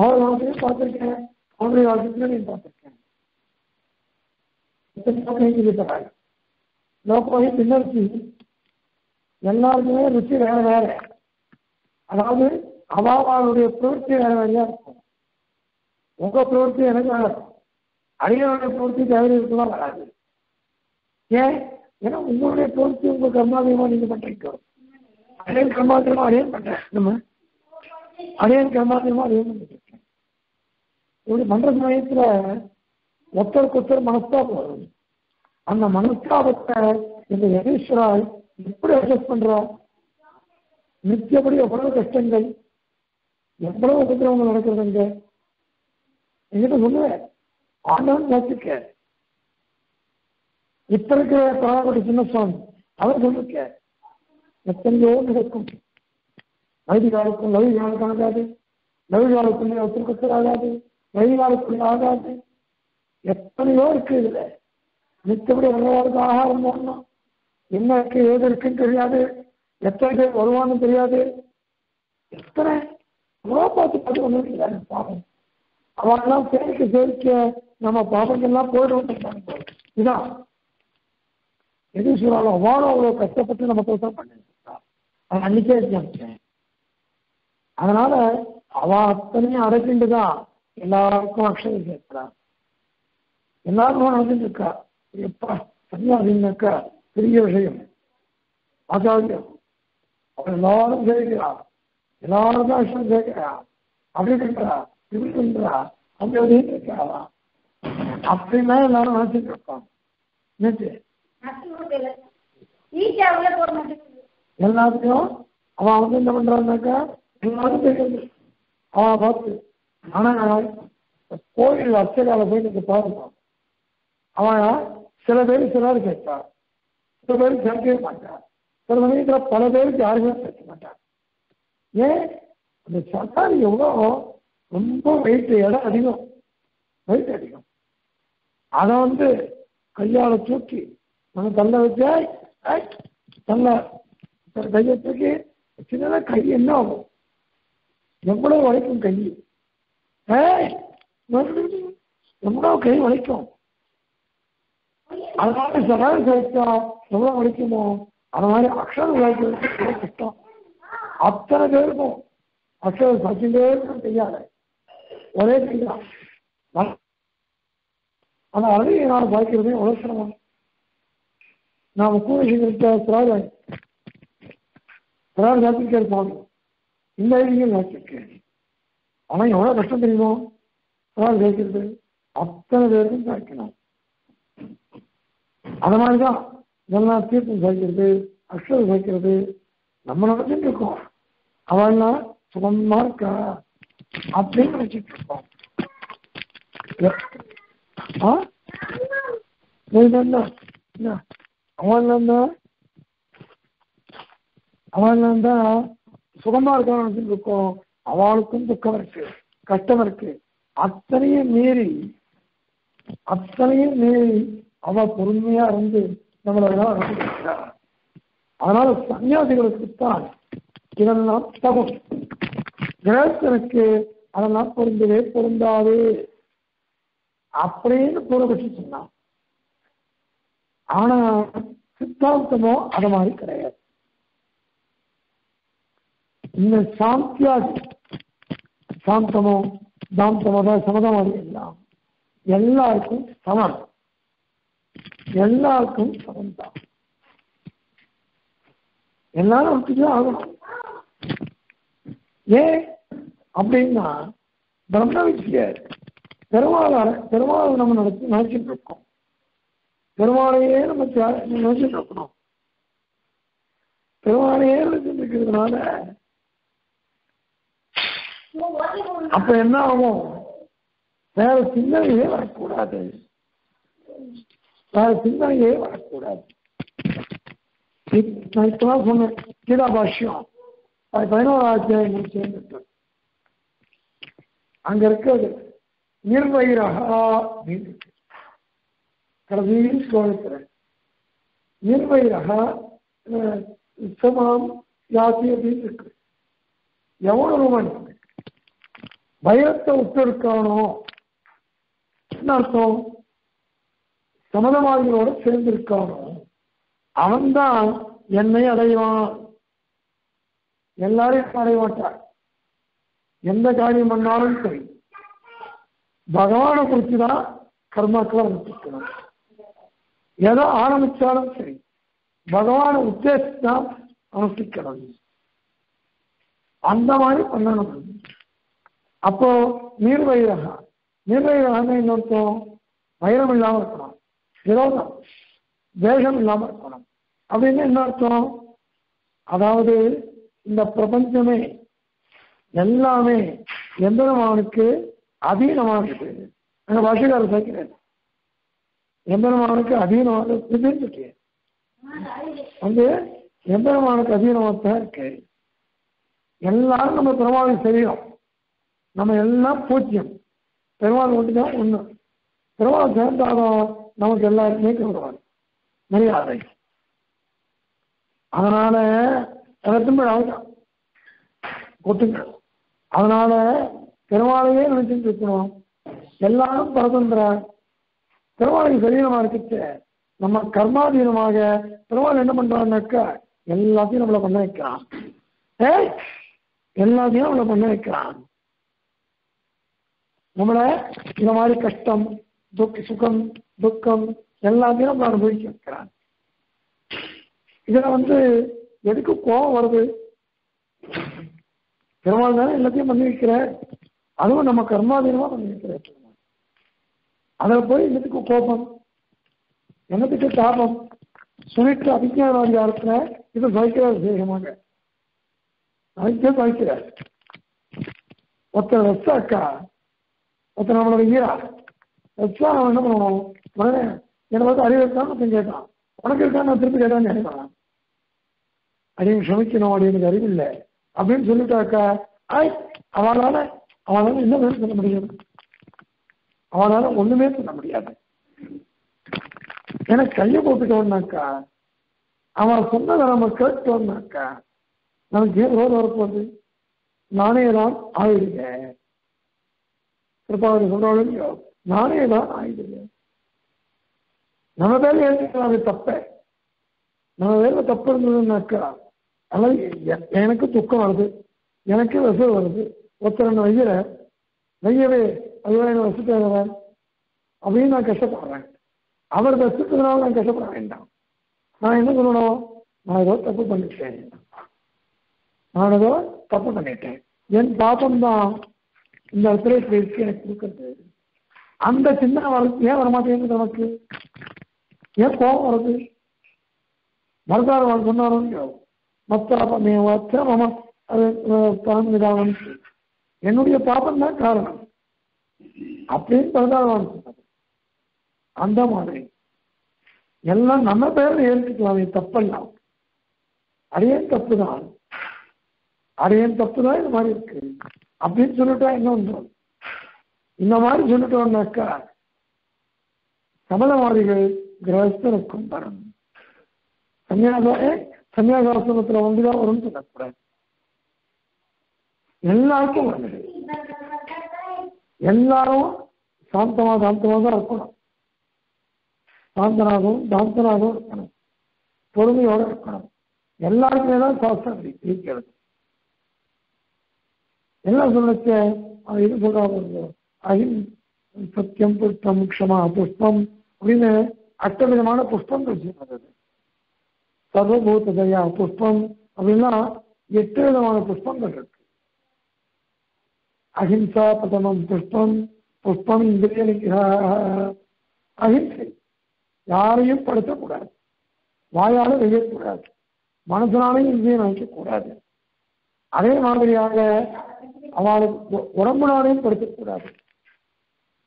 அவர்களையும் பார்த்திருக்கேன், அவருடைய ஆசிரத்திலையும் பார்த்திருக்கேன். லோகோகி பின்னர்ச்சி எல்லாருக்குமே ருச்சி வேற வேற. அதாவது அவாவாளுடைய பிரவர்த்தி வேற வேறையா இருக்கும். உங்க பிரவர்த்தி எனக்கு வேற இருக்கும், அடியனுடைய பிரவர்த்தி தேவையெல்லாம் வராது. ஏன்? ஏன்னா உங்களுடைய பிரவர்த்தி உங்க கர்மாதயமா நீங்க பண்றீங்க. அடையன் கர்மாதயமா அடையன் பண்றேன், நம்ம அடையன் கர்மாதயமா அடையன் பண்ணிருக்கேன். இப்படி பண்ற சமயத்துல ஒத்தருக்கு ஒத்தர் மனஸ்தாபம் வரும். அந்த மனஸ்தாபத்தை இந்த யதீஸ்வரால் எப்படி அட்ஜஸ்ட் பண்றோம்? நித்தியப்படி எவ்வளவு கஷ்டங்கள் எவ்வளவு உபதிரவங்க நடக்கிறதுங்க. என்கிட்ட சொல்லுவேன், ஆண்டவன் வச்சுக்க இப்ப இருக்கிற பராமரி சின்னசாமி அவர் சொல்லிருக்க எத்தனையோ நடக்கும். வைதிகாலுக்கும் லவிகாலுக்கு ஆகாது, லவிகாலுக்குள்ளே ஒத்தருக்கு ஒத்தர் ஆகாது, வைதிகாலுக்குள்ளே ஆகாது. எத்தனையோ இருக்கு இதுல. நித்தபடி எல்லாருக்கும் ஆகாரம் போடணும். என்ன இருக்கு ஏது இருக்குன்னு தெரியாது, எத்தனை பேர் வருவான்னு தெரியாது. எத்தனை பார்த்து பார்த்து ஒன்றும் இல்லை பாவம். அவெல்லாம் சேர்க்க சேர்க்க நம்ம பாவங்கள்லாம் போயிடுவோம். இதான் எதீஸ்வராலும் அவ்வாறு அவ்வளோ கஷ்டப்பட்டு நம்ம தான் பண்ணிருக்கோம். அது அன்னைக்கே இருந்தேன். அதனால அவ அத்தனையும் அடைக்கிண்டு தான் எல்லாருக்கும் அக்ஷயம் சேர்க்கிறான். எல்லாருக்கும் நடந்துட்டு இருக்கா. எப்பா சன்னியாசின்னாக்கா பெரிய விஷயம். ஆச்சாரியம் அவன் எல்லாரும் சேர்க்கிறா, எல்லாரும் தான் அக்ஷயம் சேர்க்கிறா, அப்படி இருக்கிறா, இப்படி இருக்கிறா, அப்படி அப்படின்னு இருக்கிறாரா அப்படின்னா எல்லாரும் நினைச்சிட்டு இருப்பாங்க. நினைச்சு எல்லாத்தையும் அவன் வந்து என்ன பண்றான்னாக்கா எல்லாரும் தெரியுது அவன் பார்த்து. ஆனா கோயில் அச்சகால போய் நீங்க பாருங்க, அவன் சில பேர் சிலர் கேட்பான், சில பேர் சேர்க்கவே மாட்டான், சில சமயத்துல பல பேருக்கு யாருமே சேர்க்க மாட்டான். ஏன்? அந்த சர்க்காரி எவ்வளோ ரொம்ப வெயிட், இடம் அதிகம், வெயிட் அதிகம். அதை வந்து கையால தூக்கி நம்ம தள்ள வச்சா தள்ள கையை தூக்கி சின்னதாக கை என்ன ஆகும், எவ்வளவு வளைக்கும் கை, எவ்வளவு கை வளைக்கும். அதனால சகாயம் சேர்த்தா எவ்வளவு வலிக்குமோ அந்த மாதிரி அக்ஷரம் கஷ்டம். அத்தனை பேருக்கும் அக்ஷரம் சச்சிலே இருக்கும் தெரியாத ஒரே தெரியும். அந்த அழகை நான் பாய்க்கிறதே உலகம். நான் முக்கிய திராவிட திராவிட சாத்திரிக்காரு சுவாமி இந்த ஐடியும் சாத்திருக்கேன். ஆனால் எவ்வளவு கஷ்டம் தெரியுமோ திராவிட சாய்க்கிறது. அத்தனை பேருக்கும் சாய்க்கணும். அந்த மாதிரிதான் இதெல்லாம் தீர்த்தம் சாய்க்கிறது, அக்ஷரம் சாய்க்கிறது. நம்ம நடந்துட்டு இருக்கோம், அவெல்லாம் சுகமா இருக்கா அப்படின்னு நினைச்சிட்டு இருக்கோம். அவன்லாம் அவன்லாம் தான் சுகமா இருக்கான்னு நினைச்சிட்டு இருக்கோம். அவளுக்கும் துக்கம் இருக்கு, கஷ்டம் இருக்கு. அத்தனையும் மீறி அத்தனையும் மீறி அவ பொறுமையா இருந்து நம்மளெல்லாம் நடந்துக்கிறார். அதனால சன்னியாசிகளுக்குத்தான் இதெல்லாம் தகும். கிரகஸ்தனுக்கு அதெல்லாம் பொருந்தவே பொருந்தாது அப்படின்னு பூர்வபட்சி சொன்னான். ஆனா சித்தாந்தமோ அது மாதிரி கிடையாது. இந்த சாந்தியாதி சாந்தமோ தாந்தமோ தான் சமதமாதி எல்லாம் எல்லாருக்கும் சமம், எல்லாருக்கும் சமம் தான். எல்லாரும் ஒத்துதான் ஆகணும். ஏன் அப்படின்னா பிரம்ம வித்ய பெருமாள் பெருமாள் நம்ம நடத்தி நினைச்சிட்டு இருக்கோம். பெருமாளையே நம்ம நினைச்சிட்டு இருக்கணும். பெருமானே இருக்கிறதுனால அப்ப என்ன ஆகும்? வேற சிந்தனையே வரக்கூடாது, வேற சிந்தனையே வரக்கூடாது. நான் இப்பதான் சொன்னேன் கீதா பாஷ்யம் பதினோராத்தியாயம் சேர்ந்துட்டு அங்க இருக்கிறது நிர்வைரகா அப்படின்னு கடைசியில் சோழத்துறேன். நிர்வைரகா ஜாதி அப்படின்னு இருக்கு. எவ்வளவு ஒருவன் பயத்தை விட்டு இருக்கானோ என்ன அர்த்தம்? சமதவாதிகளோட சேர்ந்திருக்கானோ அவன்தான் என்னை அடைவான். எல்லாரையும் அடைய மாட்டான். எந்த காரியம் பண்ணாலும் சரி பகவானை குறிச்சுதான் கர்மாக்கள் ஆரம்பிச்சிருக்கணும். எதோ ஆரம்பிச்சாலும் சரி பகவான உத்தேசத்தான் அனுஷ்டிக்கணும். அந்த மாதிரி பண்ணணும். அப்போ நீர்வயிரகா நீர்வயிரகம் இன்னொருத்தம் வைரம் இல்லாமல் இருக்கணும், விரோதம் தேகம் இல்லாமல் இருக்கணும். அப்படின்னு என்ன அர்த்தம்? அதாவது இந்த பிரபஞ்சமே எல்லாமே எம்பெருமானுக்கு அதீனமானது. அங்க பாஷைக்காரர் சேர்க்கிறேன் எம்பெருமானுக்கு அதீனமான தெரிஞ்சுட்டு வந்து எம்பெருமானுக்கு அதீனமாகத்தான் இருக்கு. எல்லாரும் நம்ம பெருமாளுக்கு தெரியும், நம்ம எல்லாம் பூஜ்யம், பெருமாள் மட்டும்தான் ஒன்று. பெருமாள் சேர்ந்தாலும் நமக்கு எல்லாருமே கொடுவார் மரியாதை. அதனால எல்லாத்துமே அவதான் கொட்டுங்க. அதனால பெருமாளையே நினைச்சுட்டு இருக்கணும். எல்லாரும் பரதந்திர பெருமாளுக்கு சரீரமா இருக்குச்சு. நம்ம கர்மாதீனமாக பெருமாள் என்ன பண்றாங்கனாக்கா எல்லாத்தையும் நம்மளை பண்ண வைக்கிறான். ஏ எல்லாத்தையும் நம்மளை பண்ண வைக்கிறான். நம்மளை இந்த மாதிரி கஷ்டம் துக்க சுகம் துக்கம் எல்லாத்தையும் நம்மளை அனுபவிக்க வைக்கிறான். இதில் வந்து எதுக்கு கோபம் வருது? பெருமாள் தானே எல்லாத்தையும் பண்ணி வைக்கிற, அதுவும் நம்ம கர்மாதீனமா பண்ணி வைக்கிற. அதில் போய் என்னத்துக்கு கோபம், என்னத்துக்கு தாபம் சொல்லிட்டு அபிஜானவாதி காலத்துல இதை சமைக்கிறார். வேகமாக அதுக்கே சமைக்கிறார். ஒருத்தர் வச்சா அக்கா ஒருத்தர் நம்மளோட ஈரா வச்சா நம்ம என்ன பண்ணணும்? உடனே என்னை பார்த்து அறிவு இருக்கான்னு ஒருத்தன் கேட்டான், உனக்கு இருக்கான்னு நான் திருப்பி கேட்டான்னு கேட்கலாம். அப்படின்னு சமைக்கணும், அப்படின்னு அறிவு இல்லை அப்படின்னு சொல்லிட்டாக்கா ஆய் அவளால அவளால என்ன வேணும் சொல்ல முடியாது, அவளால ஒண்ணுமே சொல்ல முடியாது. எனக்கு கையை போட்டுட்டோம்னாக்கா அவன் சொன்னதை நம்ம கேட்டோம்னாக்கா நமக்கு ஏன் ரோடு வரப்போகுது? நானே தான் ஆயிடுங்க திருப்பாவது சொல்றோம், நானே தான் ஆயிடுங்க. நம்ம வேலை எழுதிக்கலாம், அது தப்ப நம்ம வேலை தப்பு இருந்ததுன்னாக்கா அதாவது எனக்கு துக்கம் வருது, எனக்கு வசதி வருது. ஒருத்தர் என்ன வைக்கிற வையவே ஐயோ என்ன வசதி அப்படின்னு நான் கஷ்டப்படுறேன், அவர் வசதினால நான் கஷ்டப்பட வேண்டாம். நான் என்ன சொல்லணும்? நான் ஏதோ தப்பு பண்ணிட்டேன், நான் ஏதோ தப்பு பண்ணிட்டேன், என் பாப்பம் தான் இந்த இடத்துல பேசி எனக்கு கொடுக்குறது. அந்த சின்ன வரது ஏன் வரமாட்டேங்குது? நமக்கு ஏன் கோபம் வருது? மருதாரவான் சொன்னாரோ மத்தாபமேவாச்சம அது பரம் விதாவன், என்னுடைய பாப்பம் தான் காரணம் அப்படின்னு மருதாரவான் சொன்னார். அந்த மாதிரி எல்லாம் நம்ம பேர்ல ஏற்றுக்கலாம், தப்பெல்லாம் அடையன் தப்பு தான், அடையன் தப்பு தான் இந்த மாதிரி இருக்கு அப்படின்னு சொல்லிட்டா என்ன ஒன்றும். இந்த மாதிரி சொல்லிட்டோம்னாக்கா சமதவாதிகள் கிரகஸ்தருக்கும் வரும் சன்னியாச சன்னியாசாசிரமத்தில் வந்துதான் வரும்னு சொல்லக்கூடாது. எல்லாருக்கும் வருது. எல்லாரும் சாந்தமா சாந்தமா தான் இருக்கணும், சாந்தனாகவும் தாந்தனாகவும் இருக்கணும், பொறுமையோடு இருக்கணும். எல்லாருக்குமே தான் சாஸ்திரம் இருக்கிறது. என்ன சொல்லச்சே அவன் இது சொல்றாங்க அஹிம் சத்தியம் புஷ்பம் க்ஷமா புஷ்பம் அப்படின்னு அட்ட விதமான புஷ்பம் வச்சிருந்தது. சர்வபூத தயா புஷ்பம் அப்படின்னா எட்டு விதமான புஷ்பங்கள் இருக்கு. அஹிம்சா பிரதமம் புஷ்பம், புஷ்பம் இந்திரிய அஹிம்சை யாரையும் படுத்தக்கூடாது, வாயால் வெய்யக்கூடாது, மனசனாலே இங்கே வைக்கக்கூடாது. அதே மாதிரியாக அவளுக்கு உடம்புனாலையும் படுத்தக்கூடாது.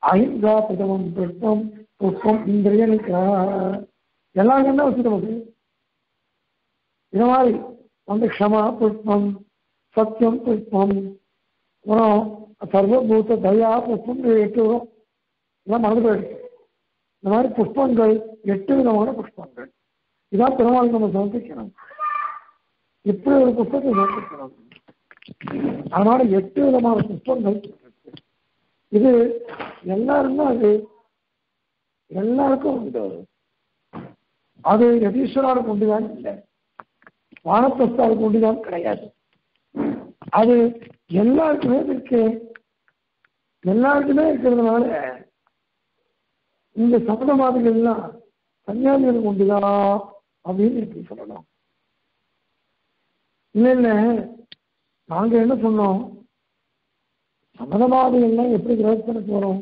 அஹிம்சா பிரதமம் பிரதம் புஷ்பம் இந்திரிய எல்லாருக்கும் தான் வச்சுட்டு போகுது. இது மாதிரி வந்து க்ஷமா புஷ்பம், சத்தியம் புஷ்பம், அப்புறம் சர்வபூத்த தயா புஷ்பம் எட்டு வரும். இதெல்லாம் மறந்து போயிடுச்சு. இந்த மாதிரி புஷ்பங்கள், எட்டு விதமான புஷ்பங்கள். இதான் பெருமாள் நம்ம சமர்ப்பிக்கணும். இப்படி ஒரு புஷ்பத்தை சமர்ப்பிக்கணும். அதனால எட்டு விதமான புஷ்பங்கள். இது எல்லாருமே அது எல்லாருக்கும் உண்டு. அது யதீஸ்வராருக்கு உண்டுதான் இல்லை, வானப்பிரஸ்தாருக்கு உண்டுதான் கிடையாது. அது எல்லாருக்குமே இருக்கு. எல்லாருக்குமே இருக்கிறதுனால இந்த சமத மாதிரி எல்லாம் சன்னியாசிகளுக்கு உண்டுதான் அப்படின்னு எப்படி சொல்லலாம்? இல்லை இல்லை, நாங்கள் என்ன சொன்னோம், சமதவாதிகள்லாம் எப்படி கிரகத்து பண்ண போறோம்?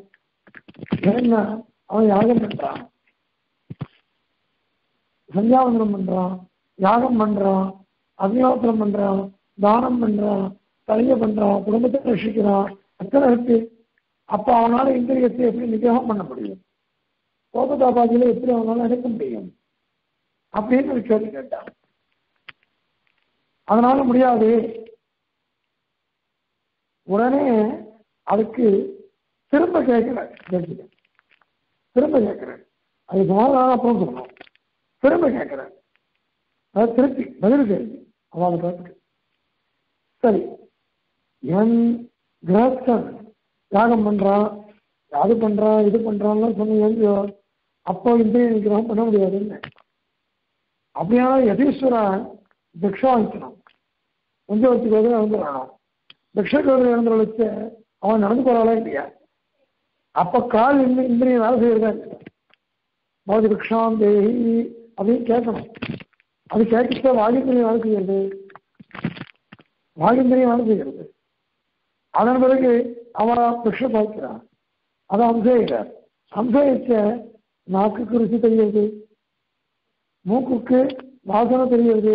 ஏன்னா அவன் யாகம் பண்றான், சந்தியாவந்தனம் பண்றான், யாகம் பண்றான், அக்னியோத்திரம் பண்றான், தானம் பண்றான், தலைய பண்றான், குடும்பத்தை ரட்சிக்கிறான், அத்தனை இருக்கு. அப்ப அவனால இந்திரியத்தை எப்படி நிர்வாகம் பண்ண முடியும்? கோபதாபாதியில எப்படி அவனால அடைக்க முடியும் அப்படின்னு ஒரு கேள்வி கேட்டான். அதனால முடியாது. உடனே அதுக்கு திரும்ப கேட்கிறார், திரும்ப கேட்கிறார். அது சுமாரான அப்புறம் சொல்லணும். திரும்ப கேட்கிறார், அதாவது திருப்பி பதில் கேள்வி. அவளை பார்த்து சரி, என் கிரகஸ்தன் யாகம் பண்றான், அது பண்றான், இது பண்றான்லாம் சொன்னீங்க, அப்போ இந்திரிய நிகிரகம் பண்ண முடியாதுன்னு. அப்படின்னா யதீஸ்வரன் திக்ஷா வைக்கணும், கொஞ்சம் வச்சுக்கோங்க வந்துடணும். திக்ஷாக்கு இருந்தவளுக்கு அவன் நடந்து போறாளா இல்லையா? அப்போ கால் இந்திரி இந்திரிய வேலை செய்யறதா இல்லையா? மோதி திக்ஷாம் தேகி அப்படின்னு கேட்கணும். அது கேட்கிட்ட வாகிந்திரியம் வேலை செய்யறது, வாகிந்திரியம் வேலை செய்யறது. அதன் பிறகு அவன் திக்ஷ பார்க்கிறான், அதை அம்சயிக்கிறார். அம்சயிச்ச நாக்குக்கு ருசி தெரியுது, மூக்குக்கு வாசனை தெரியுது,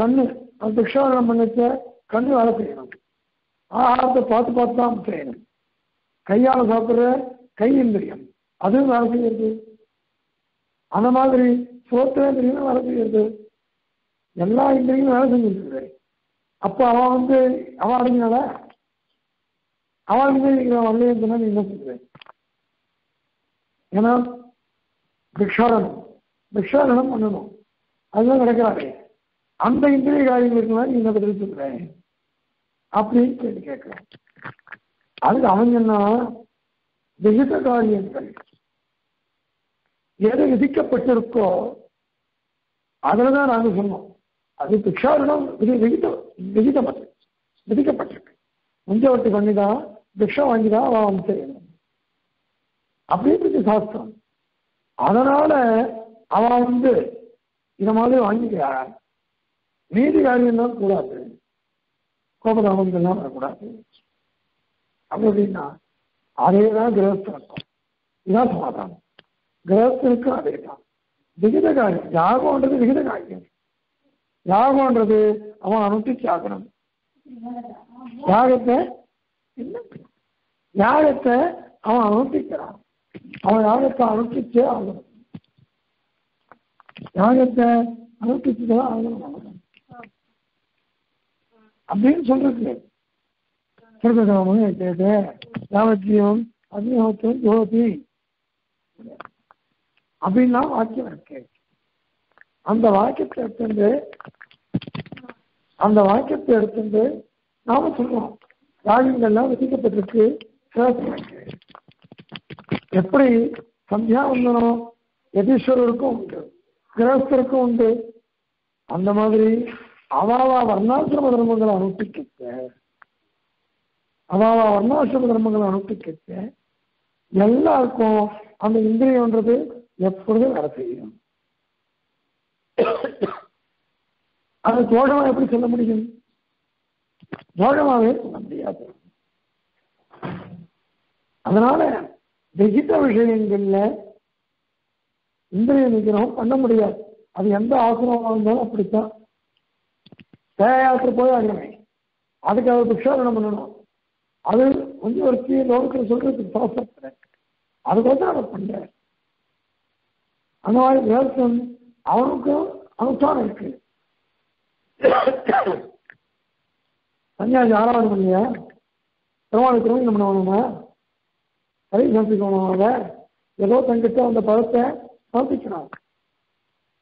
கண்ணு அந்த திக்ஷாவனம் பண்ணிச்ச கண்ணு வேலை செய்யணும். ஆகாரத்தை பார்த்து பார்த்து தான் செய்யணும். கையால் சாப்பிட்ற கை இந்திரியம் அதுவும் வேலை செய்யறது. அந்த மாதிரி சுரோத்திரேந்திரியும் வேலை செய்யறது. எல்லா இந்திரியங்களும் வேலை செஞ்சிருக்கு. அப்போ அவன் வந்து அவன் அடைஞ்சினால அவன் வந்து வரலையா? நீ என்ன சொல்றேன்? ஏன்னா பிக்ஷாரணம் பிக்ஷாரணம் பண்ணணும், அதுதான் கிடைக்கிறாரு. அந்த இந்திரிய காரியங்களுக்கு தான் நீ என்ன பதில் சொல்றேன் அப்படின்னு கேட்டு கேட்கிறான். அதுக்கு அவன் என்ன, விகித காரியங்கள் எது விதிக்கப்பட்டிருக்கோ அதுலதான் நாங்க சொன்னோம். அது பிக்ஷாரணம் விகித விகிதம் அது விதிக்கப்பட்டிருக்கு. முஞ்சவர்த்தி பண்ணிதான் பிக்ஷா வாங்கிதான் அவன் வந்து செய்யணும் அப்படின்னு சாஸ்திரம். அதனால அவன் வந்து இதை மாதிரி வாங்கிக்கிறான். நீதி காரியம் தான் கூடாது, கோபதாபங்கள்லாம் வரக்கூடாது. அப்படி அப்படின்னா அதேதான் கிரகஸ்தனுக்கும், இதான் சமாதானம். கிரகஸ்தனுக்கும் அதே தான் விகித காரியம். யாகம்ன்றது விகித காரியம். யாகம்ன்றது அவன் அனுஷ்டிச்சு ஆகணும். யாகத்தை யாகத்தை அவன் அனுஷ்டிக்கிறான். அவன் யாகத்தை அனுஷ்டிச்சே ஆகணும். யாகத்தை அனுஷ்டிச்சுதான் ஆகணும் ஆகணும் அப்படின்னு சொல்றது. யாவஜீவம் அக்னிஹோத்திரம் ஜோதி அப்படின்னா வாக்கியம் இருக்கு. அந்த வாக்கியத்தை எடுத்துட்டு அந்த வாக்கியத்தை எடுத்துட்டு நாம சொல்றோம், ராகங்கள்லாம் விதிக்கப்பட்டிருக்கு. எப்படி சந்தியா வந்தனும் யதீஸ்வரருக்கும் உண்டு, கிரகஸ்தருக்கும் உண்டு. அந்த மாதிரி அவாவா வர்ணாசிரம தர்மங்களை அனுஷ்டிக்க அவாவா வர்ணாசிரம தர்மங்களை அனுஷ்டிக்க எல்லாருக்கும் அந்த இந்திரியன்றது எப்பொழுதும் வேலை செய்யும். அது தோஷமா எப்படி சொல்ல முடியும்? தோஷமாவே சொல்ல முடியாது. அதனால விகித விஷயங்கள்ல இந்திரிய நிகிரகம் பண்ண முடியாது. அது எந்த ஆசிரமமாக இருந்தாலும் அப்படித்தான். சேயாற்று போய் ஆகணுமே, அதுக்கு அவர் பிக்ஷாரணம் பண்ணணும். அது கொஞ்சம் ஒரு கீழ் நோக்கில் சொல்றதுக்கு தோசை, அதுக்கோசம் அவர் பண்றாரு. அந்த மாதிரி விவசாயம் அவனுக்கும் அனுஷ்டானம் இருக்கு. சன்னியாசி ஆறாவது பண்ணியா திருவாரூர் என்ன பண்ணுவாங்க, கை சமைச்சுக்கோங்க, ஏதோ தங்கிட்ட அந்த பழத்தை சமைச்சுக்கணும்.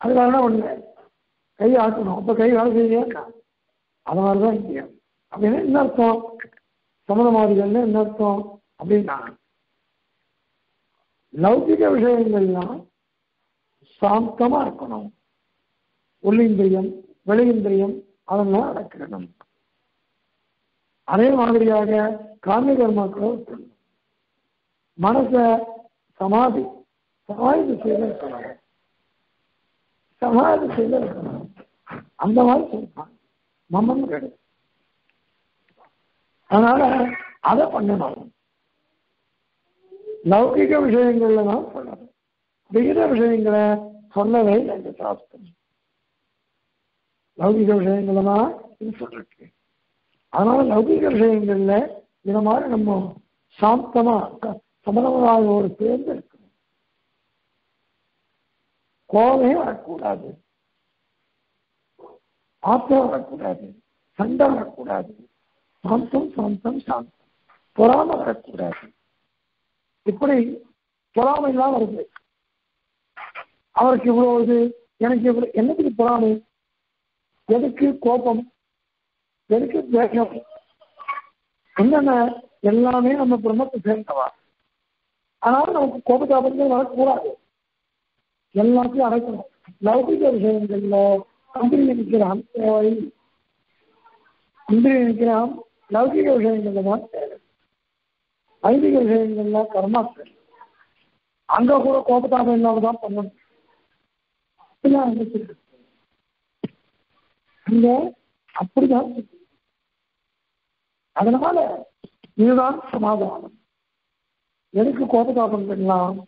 அதுக்காக என்ன பண்ணுங்க, கை ஆக்கணும். அப்போ கை வேலை செய்ய அது மாதிரிதான் இங்கே அப்படின்னா என்ன அர்த்தம், சமதமாதிகள்னு என்ன அர்த்தம் அப்படின்னா, லௌகிக விஷயங்கள்லாம் சாந்தமா இருக்கணும். உள்ளிந்திரியம் வெளியிந்திரியம் அதெல்லாம் அடக்கணும். அதே மாதிரியாக காமிய கர்மாக்களோ மனச சமாதி சமாதி செய்த இருக்கணும், சமாதி செய்த இருக்கணும். அந்த மாதிரி சொல்றான் மம்மன் கிடையாது. அதனால அதை பண்ணணும். லௌகிக விஷயங்கள்ல தான் சொல்லணும், விகித விஷயங்களை சொல்லவே இல்லை சாஸ்திரம். லௌகிக விஷயங்கள தான் இது சொல்லிருக்கு. அதனால லௌகிக விஷயங்கள்ல இந்த மாதிரி நம்ம சாந்தமா சமதமாக ஒரு சேர்ந்து இருக்கணும். கோபமே வரக்கூடாது, ஆத்திரம் வரக்கூடாது, சண்டை வரக்கூடாது, சாந்தம் சாந்தம் சாந்தம், பொறாம வரக்கூடாது. இப்படி பொறாமை எல்லாம் வருது, அவருக்கு இவ்வளவு இது எனக்கு இவ்வளவு, என்னத்துக்கு பொறாமை, எதுக்கு கோபம், எதுக்கு தேகம், என்னென்ன எல்லாமே நம்ம பிரம்மத்தை சேர்ந்தவா. அதனால நமக்கு கோபதாபங்கள் வரக்கூடாது, எல்லாத்தையும் அடைக்கணும். லௌகிக விஷயங்கள்ல அந்திரி நினைக்கிறான் தேவை, அந்திரி நினைக்கிறான் லௌகிக விஷயங்கள்ல தான் தேவை. ஐந்திக விஷயங்கள்ல கர்மாக்கள், அங்க கூட கோபதாபம் இல்லாம தான் பண்ணணும். அப்படிதான். அதனால இதுதான் சமாதானம். எதுக்கு கோபதாபம் பண்ணலாம்,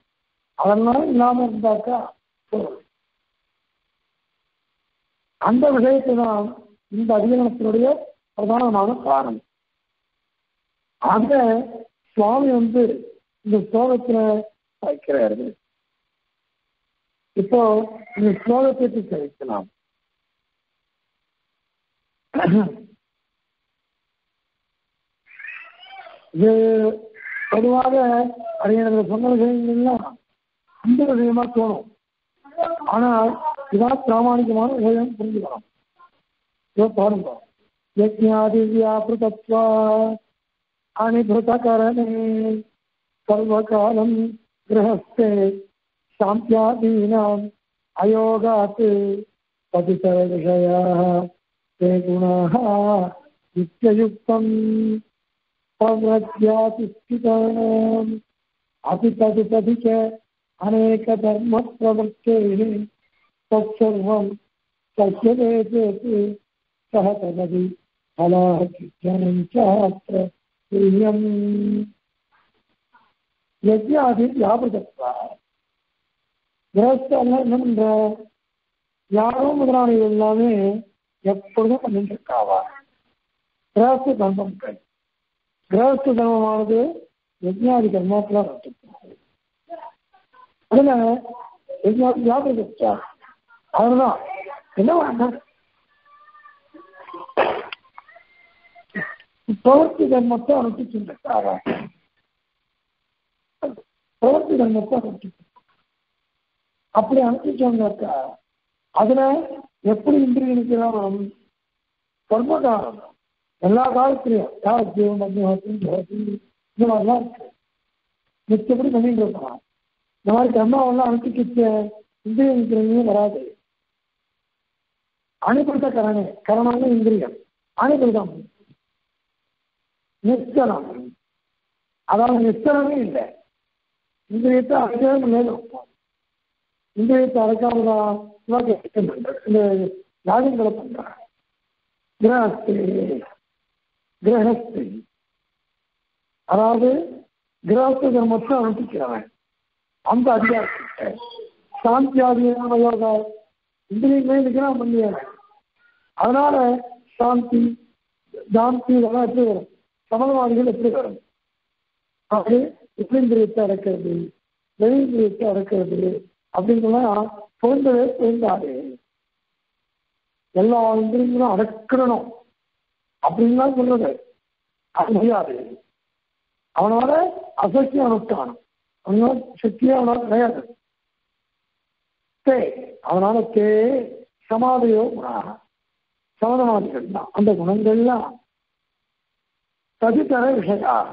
அதெல்லாம் இல்லாம இருந்தாக்கா அந்த விஷயத்தை தான் இந்த அதிகரணத்தினுடைய பிரதானமான காரணம். ஆக சுவாமி வந்து இந்த ஸ்லோகத்துல வைக்கிறாரு. இப்போ இந்த ஸ்லோகத்தை தெரிவிக்கலாம். இது பொதுவாக அடையின சொன்ன விஷயங்கள்லாம் இந்த விஷயமா தோணும், ஆனால் இதான் பிராமணிகமான விஷயம் புரிஞ்சுக்கலாம். இதோ பாருங்க, யஜ்ஞாதி வியாபிருதத்வா அனிபிருதகரணே சர்வகாலம் கிரஹஸ்தே சாந்தியாதீனாம் அயோகாத் பதிதர விஷயாஹ தே குணாஹ நித்யயுக்தம் பவ்ரத்யாதிஷ்டிதானாம் அதிபதிபதிக அநேக தர்ம பிரவர்த்தேஹி தற்சர்வம் சத்யவேதேதி சஹ தததி ஃபலாஹ்ஞானம் சாஸ்த்ர துல்யம் யஜ்ஞாதி வியாபிருதத்வா. கிரகஸ்தெல்லாம் என்ன பண்ற, யாரும் முதலாளிகள் எல்லாமே எப்பொழுதும் பண்ணிட்டு இருக்காவா கிரகஸ்த தர்மம். கிரகஸ்த தர்மமானது யஜ்ஞாதி கர்மத்துல நடத்திருக்காரு. அதுல யஜ்ஞாதி வியாபார அதுதான் என்ன பண்ண, பிரவர்த்தி தர்மத்தை அனுப்பிச்சுட்டு இருக்காவா, பிரவர்த்தி தர்மத்தை அனுப்பிச்சு. அப்படி அனுப்பிச்சோம்னாக்கா அதுல எப்படி இந்திரியனுக்குதான் கர்ம காலம் எல்லா காலத்திலையும் யார் ஜீவன் இந்த மாதிரிலாம் இருக்கு, மிச்சப்படி பண்ணிட்டு இருக்கலாம். இந்த மாதிரி கர்மாவெல்லாம் அனுப்பிச்சு இந்திரியனுக்கு வராது. அனுப்பிடுத்த கரணே, கரணம்னு இந்திரியம், அனுப்பிடுதான் நிச்சலம். அதாவது நிச்சலமே இல்லை, இந்திரியத்தை அனுபவம் இல்லைன்னு வைப்போம். இந்திரியத்தை அடைக்காமதான் இந்த யாகங்களை பண்றாங்க. கிரகஸ்தி கிரகஸ்தி அதாவது கிரகஸ்த தர்மத்தை அனுப்பிக்கிறவன் அந்த அதிகாரத்தை சாந்தியாதியான யோகா இந்திரியங்களே நிற்கிறான் பண்ணியவன். அதனால சாந்தி சாந்தி இதெல்லாம் எப்படி வரும்? சமணவாதிகள் எப்படி வரும்? ஆகவே முஸ்லீம் பிரிவித்தை அடக்கிறது, வெளி பிரிவித்தை அடக்கிறது அப்படின்லாம் சுதந்திரவே சுதந்தாரு. எல்லா இந்திரியங்களும் அடக்கணும் அப்படின்லாம் சொல்றது அது முடியாது. அவனோட அசக்தி அனுஷ்டானம், அவனோட சக்தியே அவனோட கிடையாது. தே அவனால தே சமாதியோ குணாக சமதமாதிகள் தான் அந்த குணங்கள்லாம் தகுதர விஷயாக.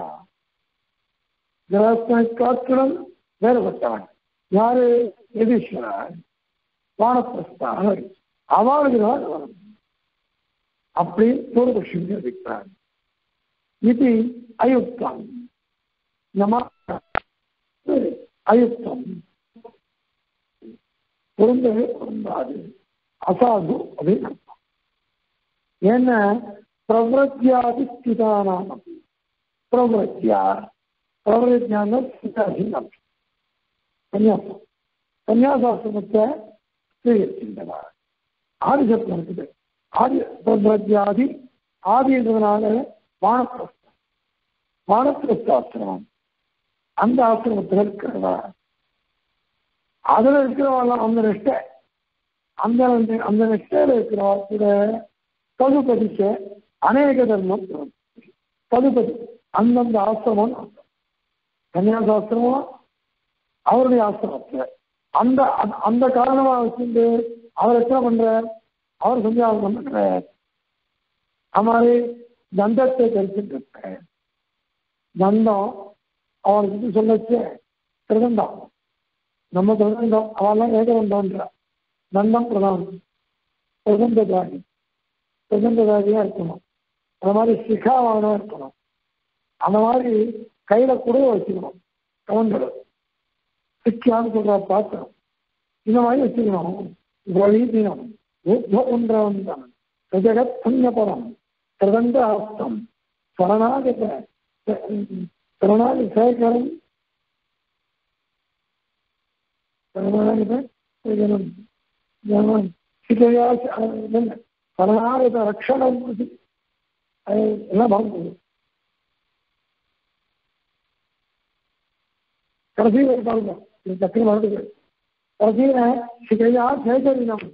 காற்றுடன் வேறுபட்டவன் யாரு? எதீஸ்வரன் வானப்பிரஸ்தான் அவர்களால் வரும் அப்படி பூர்வபக்ஷம் நிரூபிக்கிறார். இது அயுக்தம். நம்ம அயுக்தம் பொருந்தவே பொருந்தாது, அசாது அப்படின்னு அர்த்தம். என்ன பிரவருத்தியாதி ஸ்திதானாம் பிரவருத்தியா பிரவருத்தியான ஸ்திதாதின் அர்த்தம். சன்னியாசம் சன்னியாசாசிரமத்தை ஸ்ரீகிருக்கின்றனர் ஆதிசப்தம் இருக்குது. ஆதி பிரவருத்தியாதி ஆதி என்பதனால வானப்பிரஸ்தம் வானப்பிரஸ்த ஆசிரமம் அந்த ஆசிரமத்தில் இருக்கிறதா அதுல இருக்கிறவெல்லாம் அந்த நிஷ்ட அந்த அந்த நிஷ்டையில இருக்கிறவா கூட தகுபதிக்க அநேக தர்மம் தகுபதி அந்தந்த ஆசிரமம் கன்னியாசாஸ்திரமும் அவருடைய ஆசிரமத்துல அந்த அந்த காரணமா வச்சிருந்து அவர் என்ன பண்ற? அவர் சந்தியாசம் பண்ற மாதிரி தண்டத்தை கழிச்சுட்டு இருக்க. தண்டம் அவருக்கு சொல்லச்சு திருதண்டம் நம்ம திருதண்டம் அவெல்லாம் ஏக வந்தோன்ற தண்டம் பிரதானம் பிரதந்த தாகி பிரதந்த தாகியா இருக்கணும். அந்த மாதிரி சிகாவானா இருக்கணும். அந்த மாதிரி கையில கூட வச்சுக்கணும். கவன்கள் சிக்கான்னு சொல்ற பாத்திரம் இந்த மாதிரி வச்சுக்கணும். வழி தினம் ஒன்றவன் ஜெகத் புண்ணியபலம் பிரதந்த ஹஸ்தம் சரணாகத சரணாகி சேகரம் சரணாகத ரக்ஷணம் எல்லாம் பார்க்குது. கடைசியில் பாருங்க சக்தி மறுபடியும் கடைசியில சிகையா சேகரினம்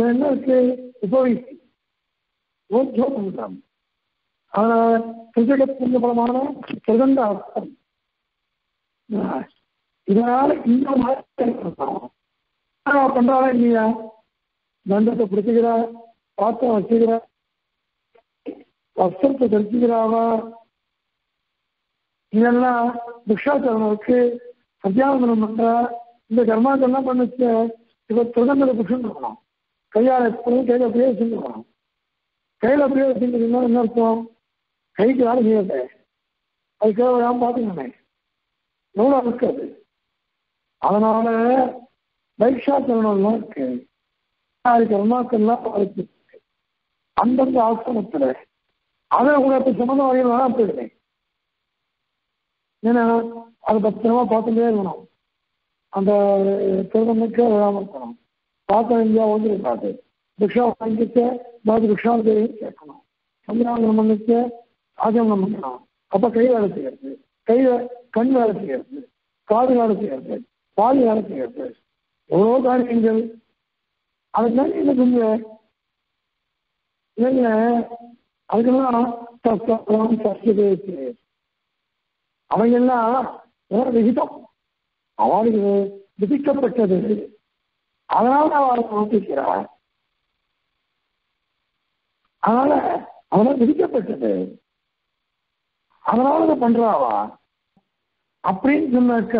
என்ன இருக்கு? உபவிசி புண்ணியபலமான பிரதந்த ஹஸ்தம் இதனால இந்த மாதிரி பண்றாரா இல்லையா? தண்டத்தை பிடிச்சுக்கிறா, பாத்திரம் வச்சுக்கிறா, வஸ்திரத்தை தரிச்சுக்கிறாவா? இதெல்லாம் பிக்ஷாச்சரணருக்கு சத்தியாவந்தனம் பண்ற இந்த கர்மாக்கெல்லாம் பண்ணுச்சு. இப்ப திருதந்தரை புஷன் இருக்கணும். கையால் எப்பவும் கையில அப்படியே வச்சுருக்கணும். கையில அப்படியே வச்சுருந்தீங்கன்னா என்ன அர்த்தம்? கைக்கு வேலை செய்யறது அது கேவலாம் பார்த்துக்கணுமே எவ்வளோ இருக்காது. அதனால வைக்ஷாச்சரணம்லாம் இருக்கு. அது கர்மாக்கள்லாம் இருக்கு அந்தந்த ஆசிரமத்துல. அதை கூட இப்ப சம்மந்த வகையில் வேணா போயிடுவேன். ஏன்னா அது பத்திரமா பார்த்துட்டே இருக்கணும். அந்த திருமணக்கே விழாம இருக்கணும். பார்க்க இந்தியா வந்துருக்காது. பிக்ஷா வாங்கிட்டு அதாவது பிக்ஷா கேட்கணும். சந்திராங்கனம் பண்ணிட்டு ஆஜமனம் பண்ணணும். அப்ப கை வேலை செய்யறது, கையில கண் வேலை செய்யறது, காது வேலை செய்யறது, பால் வேலை செய்யறது, எவ்வளோ காரியங்கள். அதுதான் என்ன கொஞ்சம் இல்லைங்க. அதுக்கெல்லாம் சஸ்தம் சஸ்து அவையெல்லாம் விகிதம் அவளுக்கு விதிக்கப்பட்டது. அதனால அவளை பிரவர்த்திக்கிறார். அதனால அவளை விதிக்கப்பட்டது அதனால அதை பண்றாவா அப்படின்னு சொன்னாக்க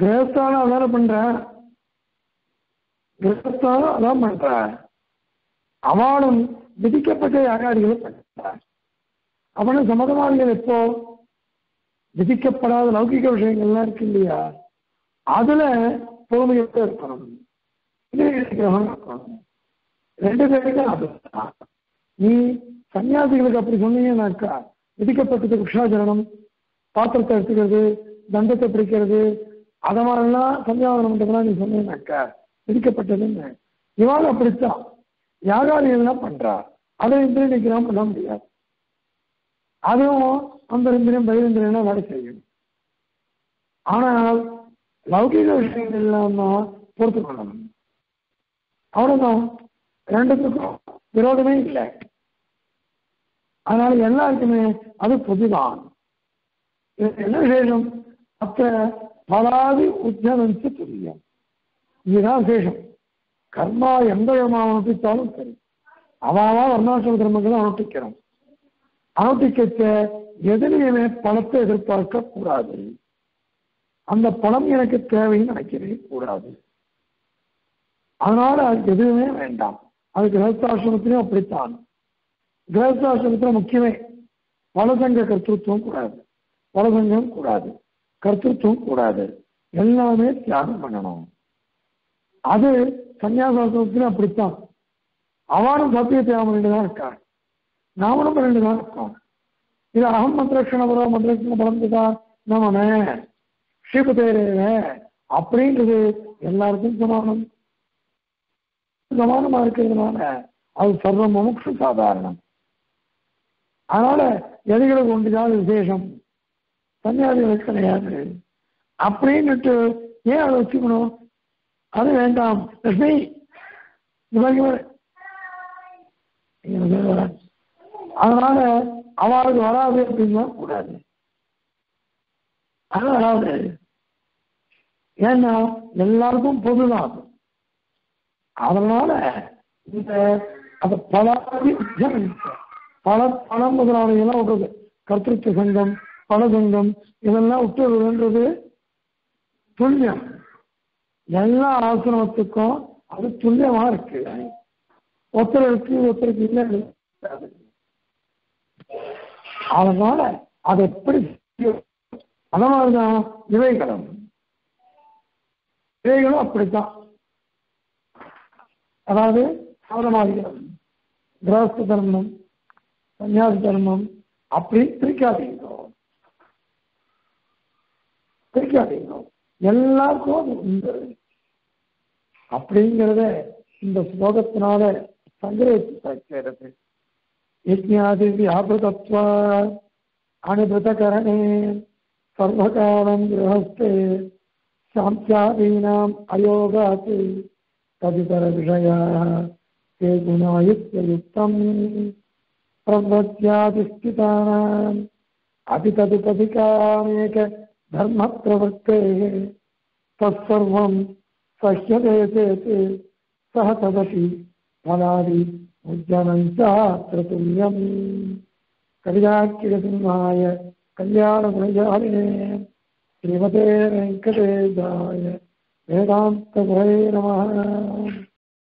கிரகஸ்தான அதான பண்ற கிரகஸ்தான அதான் பண்ற அவளும் விதிக்கப்பட்ட யாகாரிகளும் பண்றார். அவனை சமதவாதிகள் எப்போ விதிக்கப்படாத லௌகிக விஷயங்கள்லாம் இருக்கு இல்லையா? அதுல பொறுமையோட இருக்கணும். ரெண்டு பேருக்கு அதுதான். நீ சன்னியாசிகளுக்கு அப்படி சொன்னீங்கன்னாக்கா விதிக்கப்பட்டது கிருஷ்ணாச்சரணம், பாத்திரத்தை எடுத்துக்கிறது, தண்டத்தை பிடிக்கிறது, அதை மாதிரிலாம் சன்னியாசனம் பண்றதுலாம் நீ சொன்னீங்கன்னாக்கா விதிக்கப்பட்டதுன்னு. இவாள் அப்படித்தான் யாகாரியெல்லாம் பண்றா. அதை இந்திரியெல்லாம் பண்ண முடியாது. அதுவும் அந்தரிந்திரியம் பயிரிந்திரியம் வேலை செய்யும். ஆனால் லௌகிக விஷயங்கள் இல்லாம பொறுத்து கொள்ளணும். அவ்வளவுதான். ரெண்டுத்துக்கும் விரோதமே இல்லை. அதனால எல்லாருக்குமே அது பொதுதான். என்ன விசேஷம்? மற்ற பலாதி உத்தியமிச்சு தெரியும். இதுதான் விசேஷம். கர்மா எந்த விதமாக அனுப்பித்தாலும் சரி, அவாவா வர்ணாசிரம தர்மங்களை அனுப்பிக்கிறோம். அனுப்பிக்க எதிரியுமே பணத்தை எதிர்பார்க்க கூடாது. அந்த பணம் எனக்கு தேவைன்னு நினைக்கவே கூடாது. அதனால அதுக்கு எதுவுமே வேண்டாம். அது கிரகஸ்தாசிரமத்திலையும் அப்படித்தான். கிரகஸ்தாசிரமத்துல முக்கியமே வலசங்க கர்த்தத்துவம் கூடாது, வலசங்கம் கூடாது, கர்த்தத்துவம் கூடாது, எல்லாமே தியாகம் பண்ணணும். அது சன்னியாசாசிரமத்திலும் அப்படித்தான். அவனும் சத்திய தியாகம் ரெண்டு தான் இருக்கார், நாமனும் ரெண்டு தான் இருக்கோம். இது அகம் மந்திரக்ஷணபுரம் மந்திரக்ஷண பலந்துதான் நமமே ஷிபு தேரேன அப்படின்றது எல்லாருக்கும் சமானம். சமானமா இருக்கிறதுனால அது சர்வமுமுக்ஷு சாதாரணம். அதனால எதிர்களுக்கு ஒன்றுதான் விசேஷம், சன்னியாசிகளுக்கு கிடையாது அப்படின்னுட்டு ஏன் அதை வச்சுக்கணும்? அது வேண்டாம். லட்சுமி அதனால அவளுக்கு வராது அப்படின்னா கூடாது. அது வராது. ஏன்னா எல்லாருக்கும் பொதுதான். அதனால இந்த பல பல பணம் முதலாளிகள்லாம் விட்டுறது, கர்த்திருத்த சங்கம், பல சங்கம், இதெல்லாம் விட்டுறதுன்றது துல்லியம். எல்லா ஆசிரமத்துக்கும் அது துல்லியமா இருக்கு. ஒருத்தருக்கு ஒருத்தருக்கு இல்லை. அதனால அது எப்படி அதனாலதான் விவேகலம் விவேகலம் அப்படித்தான். அதாவது சாதமாதிகம், கிரகஸ்த தர்மம், சன்னியாச தர்மம் அப்படின்னு பிரிக்காதீங்கிறோம் பிரிக்காதீங்கிறோம் எல்லாருக்கும் அது உண்டு அப்படிங்கிறத இந்த ஸ்லோகத்தினால சங்கிரது. யஜ்ஞாதி வியாபிருதத்வா அனுபிருதகரணே சர்வகாலம் கிரஹஸ்தே சாம்த்யாதீனாம் அயோகாத் ததிதர விஷயாः தே குணாயுக்த யுக்தம் பிரவத்யாதிஷ்டிதானாம் அதிததுபதிகாமேக தர்ம பிரவர்த்தேः தற்சர்வம் சஹ்யதே சேத் சஹ ததபி பலாதி உஜ்ஜனஞ்சாத்ரதுல்யம் கவிதாக்கிரசிம்ஹாய கல்யாணகுணஜாலினே ஸ்ரீமதே வெங்கடேஷாய வேதாந்த குரவே நமஹ.